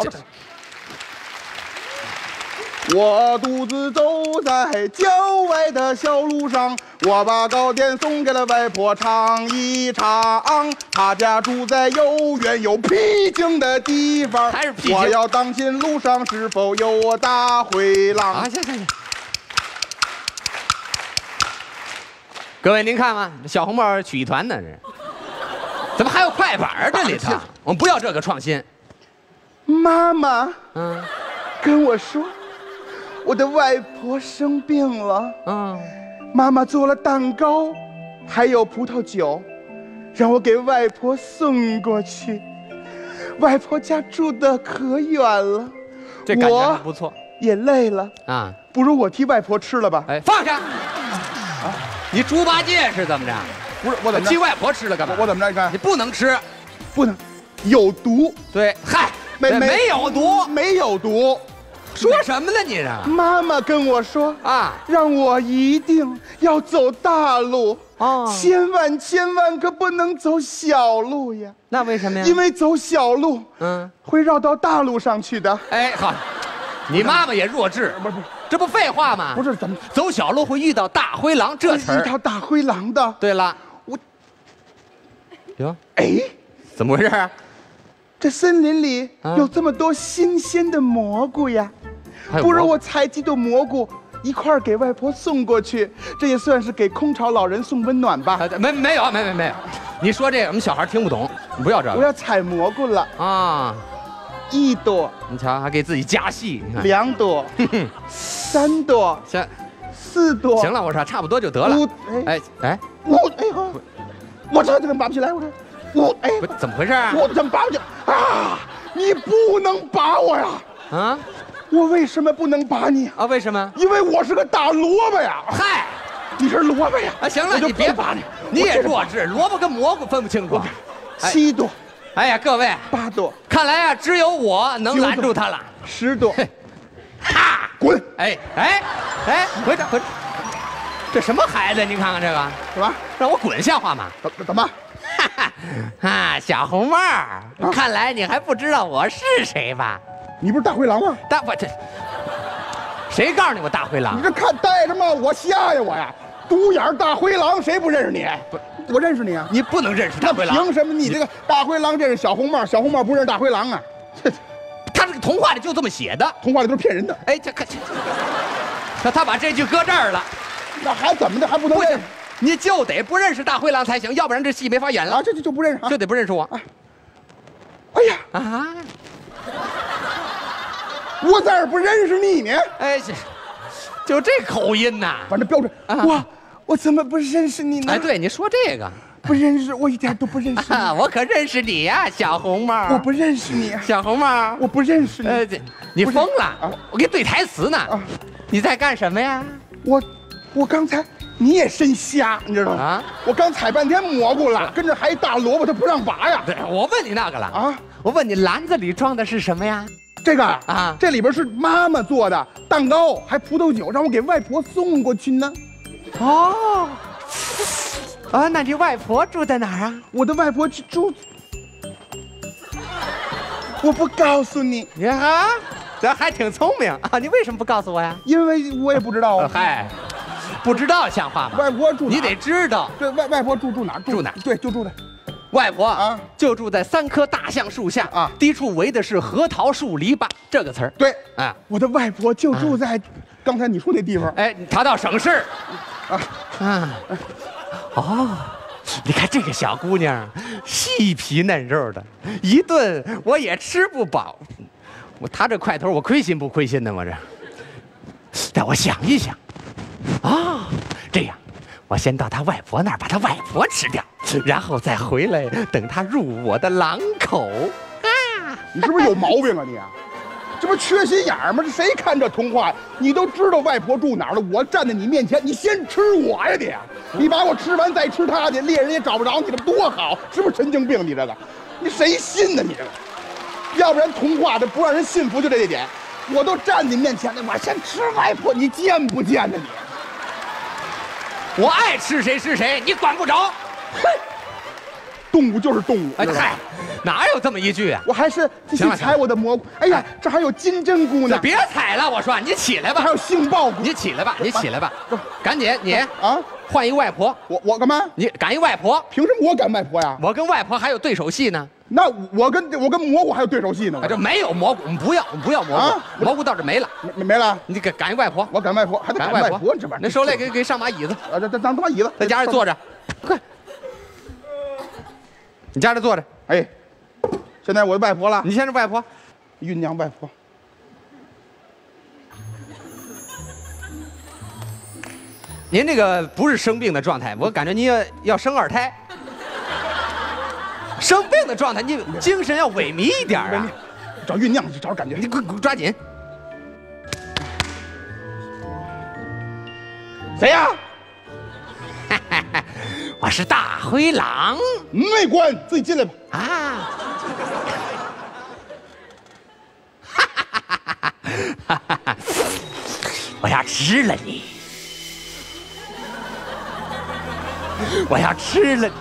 我独自走在郊外的小路上，我把糕点送给了外婆尝一尝。她家住在又远又僻静的地方，还是僻静。我要当心路上是否有大灰狼。啊，行。各位您看吗？小红帽曲艺团呢？这。 怎么还有快板啊？这里头，我们不要这个创新。妈妈，嗯，跟我说，我的外婆生病了。嗯，妈妈做了蛋糕，还有葡萄酒，让我给外婆送过去。外婆家住得可远了，这感觉不错。也累了啊，不如我替外婆吃了吧？哎，放下！啊，你猪八戒是怎么着？ 不是我怎么替外婆吃了干嘛？我怎么着？你看你不能吃，不能，有毒。对，嗨，没有毒，没有毒，说什么呢你这？妈妈跟我说啊，让我一定要走大路啊，千万可不能走小路呀。那为什么呀？因为走小路，嗯，会绕到大路上去的。哎，好，你妈妈也弱智，不是。 这不废话吗？不是，怎么走小路会遇到大灰狼？这词儿遇到大灰狼的。对了，我哟，哎，怎么回事啊？这森林里有这么多新鲜的蘑菇呀，不如我采几朵蘑菇一块儿给外婆送过去，这也算是给空巢老人送温暖吧？没有，你说这个我们小孩听不懂，你不要这个。我要采蘑菇了啊。 一朵，你瞧，还给自己加戏。两朵，三朵，行，四朵。行了，我说差不多就得了。哎，我这怎么拔不起来？我怎么回事啊？我怎么拔不起来啊？你不能拔我呀！啊，我为什么不能拔你啊？为什么？因为我是个大萝卜呀！嗨，你是萝卜呀！啊，行了，你别拔你，你也弱智，萝卜跟蘑菇分不清楚。七朵。 哎呀，各位，八朵，看来啊，只有我能拦住他了。10朵，哈，滚！哎，回头，这什么孩子？您看看这个，什么？让我滚，像话吗？怎么？哈哈，啊，小红帽，啊、看来你还不知道我是谁吧？你不是大灰狼吗？大我这，谁告诉你我大灰狼？你这看带着吗？我瞎呀我呀！独眼大灰狼，谁不认识你？不。 我认识你啊！你不能认识大灰狼，凭什么？你这个大灰狼认识小红帽，小红帽不认识大灰狼啊！他这个童话里就这么写的，童话里都是骗人的。哎，这看，他把这句搁这儿了，那还怎么的？还不能认？你就得不认识大灰狼才行，要不然这戏没法演了。啊，这就不认识啊，就得不认识我。啊、哎呀啊！我咋不认识你呢？哎，就这口音呐、啊，反正标准啊。哇 我怎么不认识你呢？哎，对，你说这个不认识，我一点都不认识。我可认识你呀，小红帽。我不认识你，小红帽。我不认识你。你疯了！我给对台词呢。你在干什么呀？我刚才你也真瞎，你知道吗？我刚采半天蘑菇了，跟着还一大萝卜，他不让拔呀。对，我问你那个了啊，我问你篮子里装的是什么呀？ 这个啊，这里边是妈妈做的蛋糕，还葡萄酒，让我给外婆送过去呢。 哦，啊，那你外婆住在哪儿啊？我的外婆住，我不告诉你。你看，咱还挺聪明啊！你为什么不告诉我呀？因为我也不知道啊。嗨，不知道像话吗？外婆住哪儿？你得知道。对，外婆住哪儿？住哪儿？对，就住在。 外婆啊，就住在3棵大橡树下啊，低处围的是核桃树篱笆这个词儿。对，啊，我的外婆就住在刚才你说那地方。哎，你查到省市，啊啊，哦，你看这个小姑娘，细皮嫩肉的，一顿我也吃不饱，她这块头我亏心不亏心呢？我这，但我想一想，啊，这样。 我先到他外婆那儿把他外婆吃掉，然后再回来等他入我的狼口。啊，你是不是有毛病啊你？这不缺心眼儿吗？这谁看这童话？你都知道外婆住哪儿了，我站在你面前，你先吃我呀你！你把我吃完再吃他去，猎人也找不着你，这多好！是不是神经病？你这个，你谁信呢你这个？要不然童话它不让人信服，就这一点。我都站你面前了，我先吃外婆，你见不见呢你？ 我爱吃谁是谁，你管不着。哼，动物就是动物。哎嗨，哪有这么一句啊？我还是继续采我的蘑菇。哎呀，这还有金针菇呢。别采了，我说你起来吧。还有杏鲍菇。你起来吧，你起来吧，赶紧你啊，换一外婆。我干嘛？你赶一外婆？凭什么我赶外婆呀？我跟外婆还有对手戏呢。那我跟蘑菇还有对手戏呢。这没有蘑菇，我们不要蘑菇，蘑菇到这没了，没了。你赶一外婆，我赶外婆，还得赶外婆，这玩意儿。那手累，给上把椅子。啊，这当他妈椅子，在家里坐着，快！你家里坐着。哎，现在我的外婆了。你先是外婆，酝酿外婆。您这个不是生病的状态，我感觉您要生二胎。 生病的状态，你精神要萎靡一点啊！找酝酿，找感觉，你快抓紧！谁呀？我是大灰狼。没关，自己进来吧。啊！哈哈哈哈哈哈！我要吃了你！我要吃了你！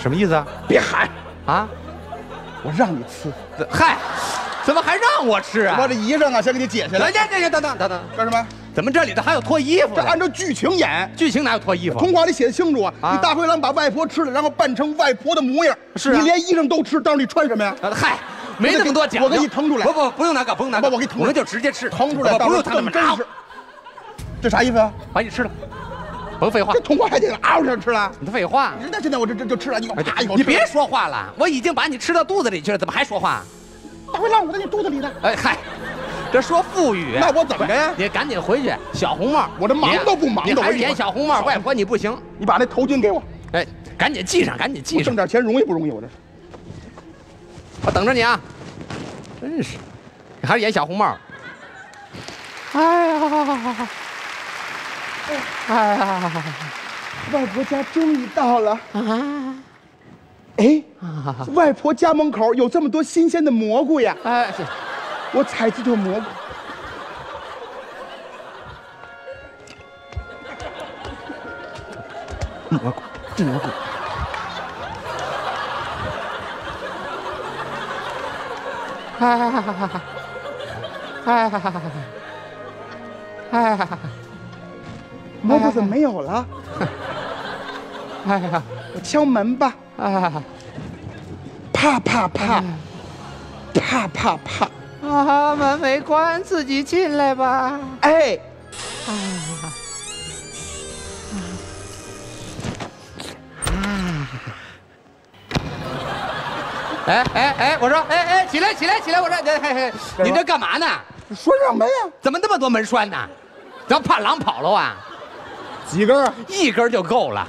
什么意思啊？别喊啊！我让你吃，嗨，怎么还让我吃啊？我这衣裳啊，先给你解下来。等等，干什么？怎么这里头还有脱衣服？这按照剧情演，剧情哪有脱衣服？童话里写的清楚啊！你大灰狼把外婆吃了，然后扮成外婆的模样。是啊，你连衣裳都吃，到底穿什么呀？嗨，没那么多讲究。我给你腾出来。不用那个，不用那个，我给你腾出来就直接吃。腾出来，不用他那么真实。这啥意思啊？把你吃了。 甭废话，这童话还得嗷上吃了。你的废话，那现在我这就吃了，你啪一口。你别说话了，我已经把你吃到肚子里去了，怎么还说话？大灰狼，我在你肚子里呢。哎嗨，这说腹语。那我怎么着呀？你赶紧回去，小红帽，我这忙都不忙的。我演小红帽，外婆你不行，你把那头巾给我。哎，赶紧系上，赶紧系上。挣点钱容易不容易？我这是。我等着你啊！真是，你还是演小红帽。哎呀，好。 哎呀，外婆家终于到了啊！哎，外婆家门口有这么多新鲜的蘑菇呀！哎，我采几朵蘑菇。蘑菇，炖蘑菇。哈哈哈哈哈！哈哈哈哈哈！哈哈哈！蘑菇怎么没有了？哎呀，我敲门吧！啊，啪啪啪，啪啪啪！啊，门没关，自己进来吧。哎，啊。 哎！我说，起来！我说，您这干嘛呢？拴上门啊？怎么那么多门栓呢？咱怕狼跑了啊？几根啊？一根就够了。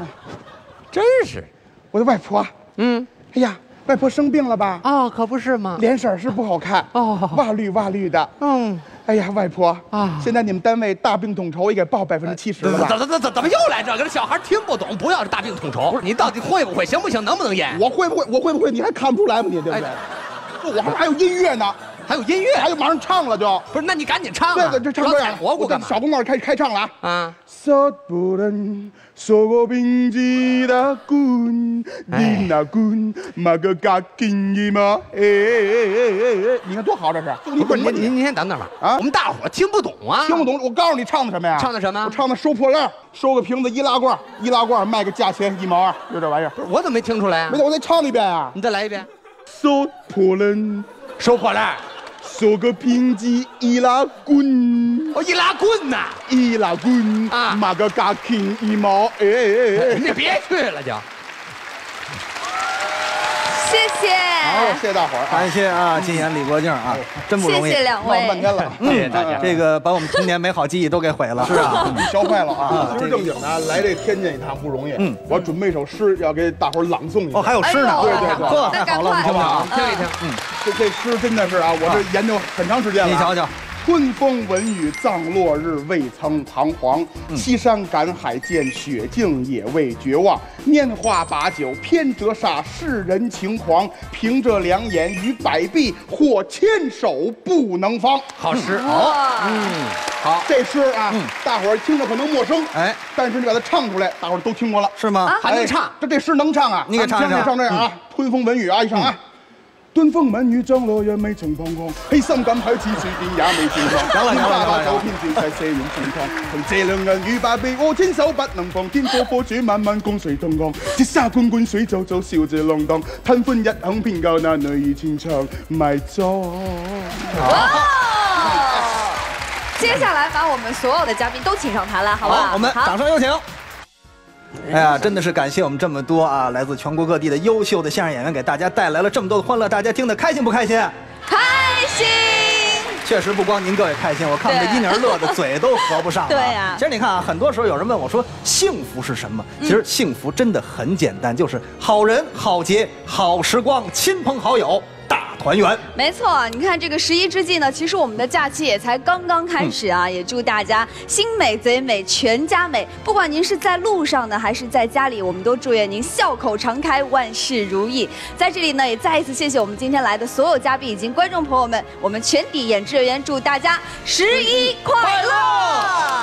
真是，我的外婆。嗯。哎呀，外婆生病了吧？哦，可不是嘛。脸色是不好看。哦。哇绿哇绿的。嗯。哎呀，外婆啊，现在你们单位大病统筹也给报70%了吧？怎么又来这个？小孩听不懂，不要大病统筹。不是你到底会不会？行不行？能不能演？我会不会？你还看不出来吗？你对不对？我还有音乐呢，还有音乐，还有马上唱了就。不是，那你赶紧唱啊！对对，唱歌呀！蘑菇干嘛？小公告开唱了啊！啊。 你看多好，这是。不是您先等等吧。啊，我们大伙听不懂啊，听不懂。我告诉你唱的什么呀？唱的什么？我唱的收破烂，收个瓶子易拉罐卖个价钱1毛2，就这玩意儿。不是我怎么没听出来啊？没事，我再唱一遍啊。你再来一遍。收破烂，收破烂。 收个瓶子易拉罐，哦，易拉罐啊，买个价钱1毛，哎，你别去了就。谢谢，好，谢谢大伙儿，感谢啊，金岩李国靖啊，真不容易，谢谢两位，半天了，谢谢大家，这个把我们童年美好记忆都给毁了，是啊，教坏了啊，今儿正经的来这天津一趟不容易，嗯，我要准备一首诗要给大伙儿朗诵一下，哦，还有诗呢，对，呵，太好了，好不好？听一听，嗯，这诗真的是啊，我这研究很长时间了，你瞧瞧。 春风闻雨葬落日，未曾彷徨。西山赶海见雪径，也未绝望。拈花把酒偏折煞，世人情狂。凭着良言与百臂，或千手不能防。好诗，好，嗯，好，这诗啊，大伙儿听着可能陌生，哎，但是你把它唱出来，大伙儿都听过了，是吗？还能唱？这诗能唱啊？你给唱唱，唱这样啊，春风闻雨啊，一唱啊。 春风吻雨葬落日，未曾彷徨。欺心感慨，似水電也未斷腸。有啦有啦有啦！天照大世，遮掩全藏。憑借良人與百臂，我千手不能防。天火火煮，晚晚供誰同扛？折沙罐罐水，早早笑著浪蕩。貪歡一晌，偏教那女兒前場迷蹤。 接下来把我们所有的嘉賓都請上台了，好不好？我们掌聲有請。 哎呀，真的是感谢我们这么多啊，来自全国各地的优秀的相声演员，给大家带来了这么多的欢乐，大家听得开心不开心？开心！确实不光您各位开心，我看我们这因儿乐的嘴都合不上了。对呀。其实你看啊，很多时候有人问我说幸福是什么？其实幸福真的很简单，就是好人、好节、好时光、亲朋好友。 大团圆，没错。你看这个十一之际呢，其实我们的假期也才刚刚开始啊，也祝大家心美、嘴美、全家美。不管您是在路上呢，还是在家里，我们都祝愿您笑口常开，万事如意。在这里呢，也再一次谢谢我们今天来的所有嘉宾以及观众朋友们，我们全体演职人员祝大家11快乐！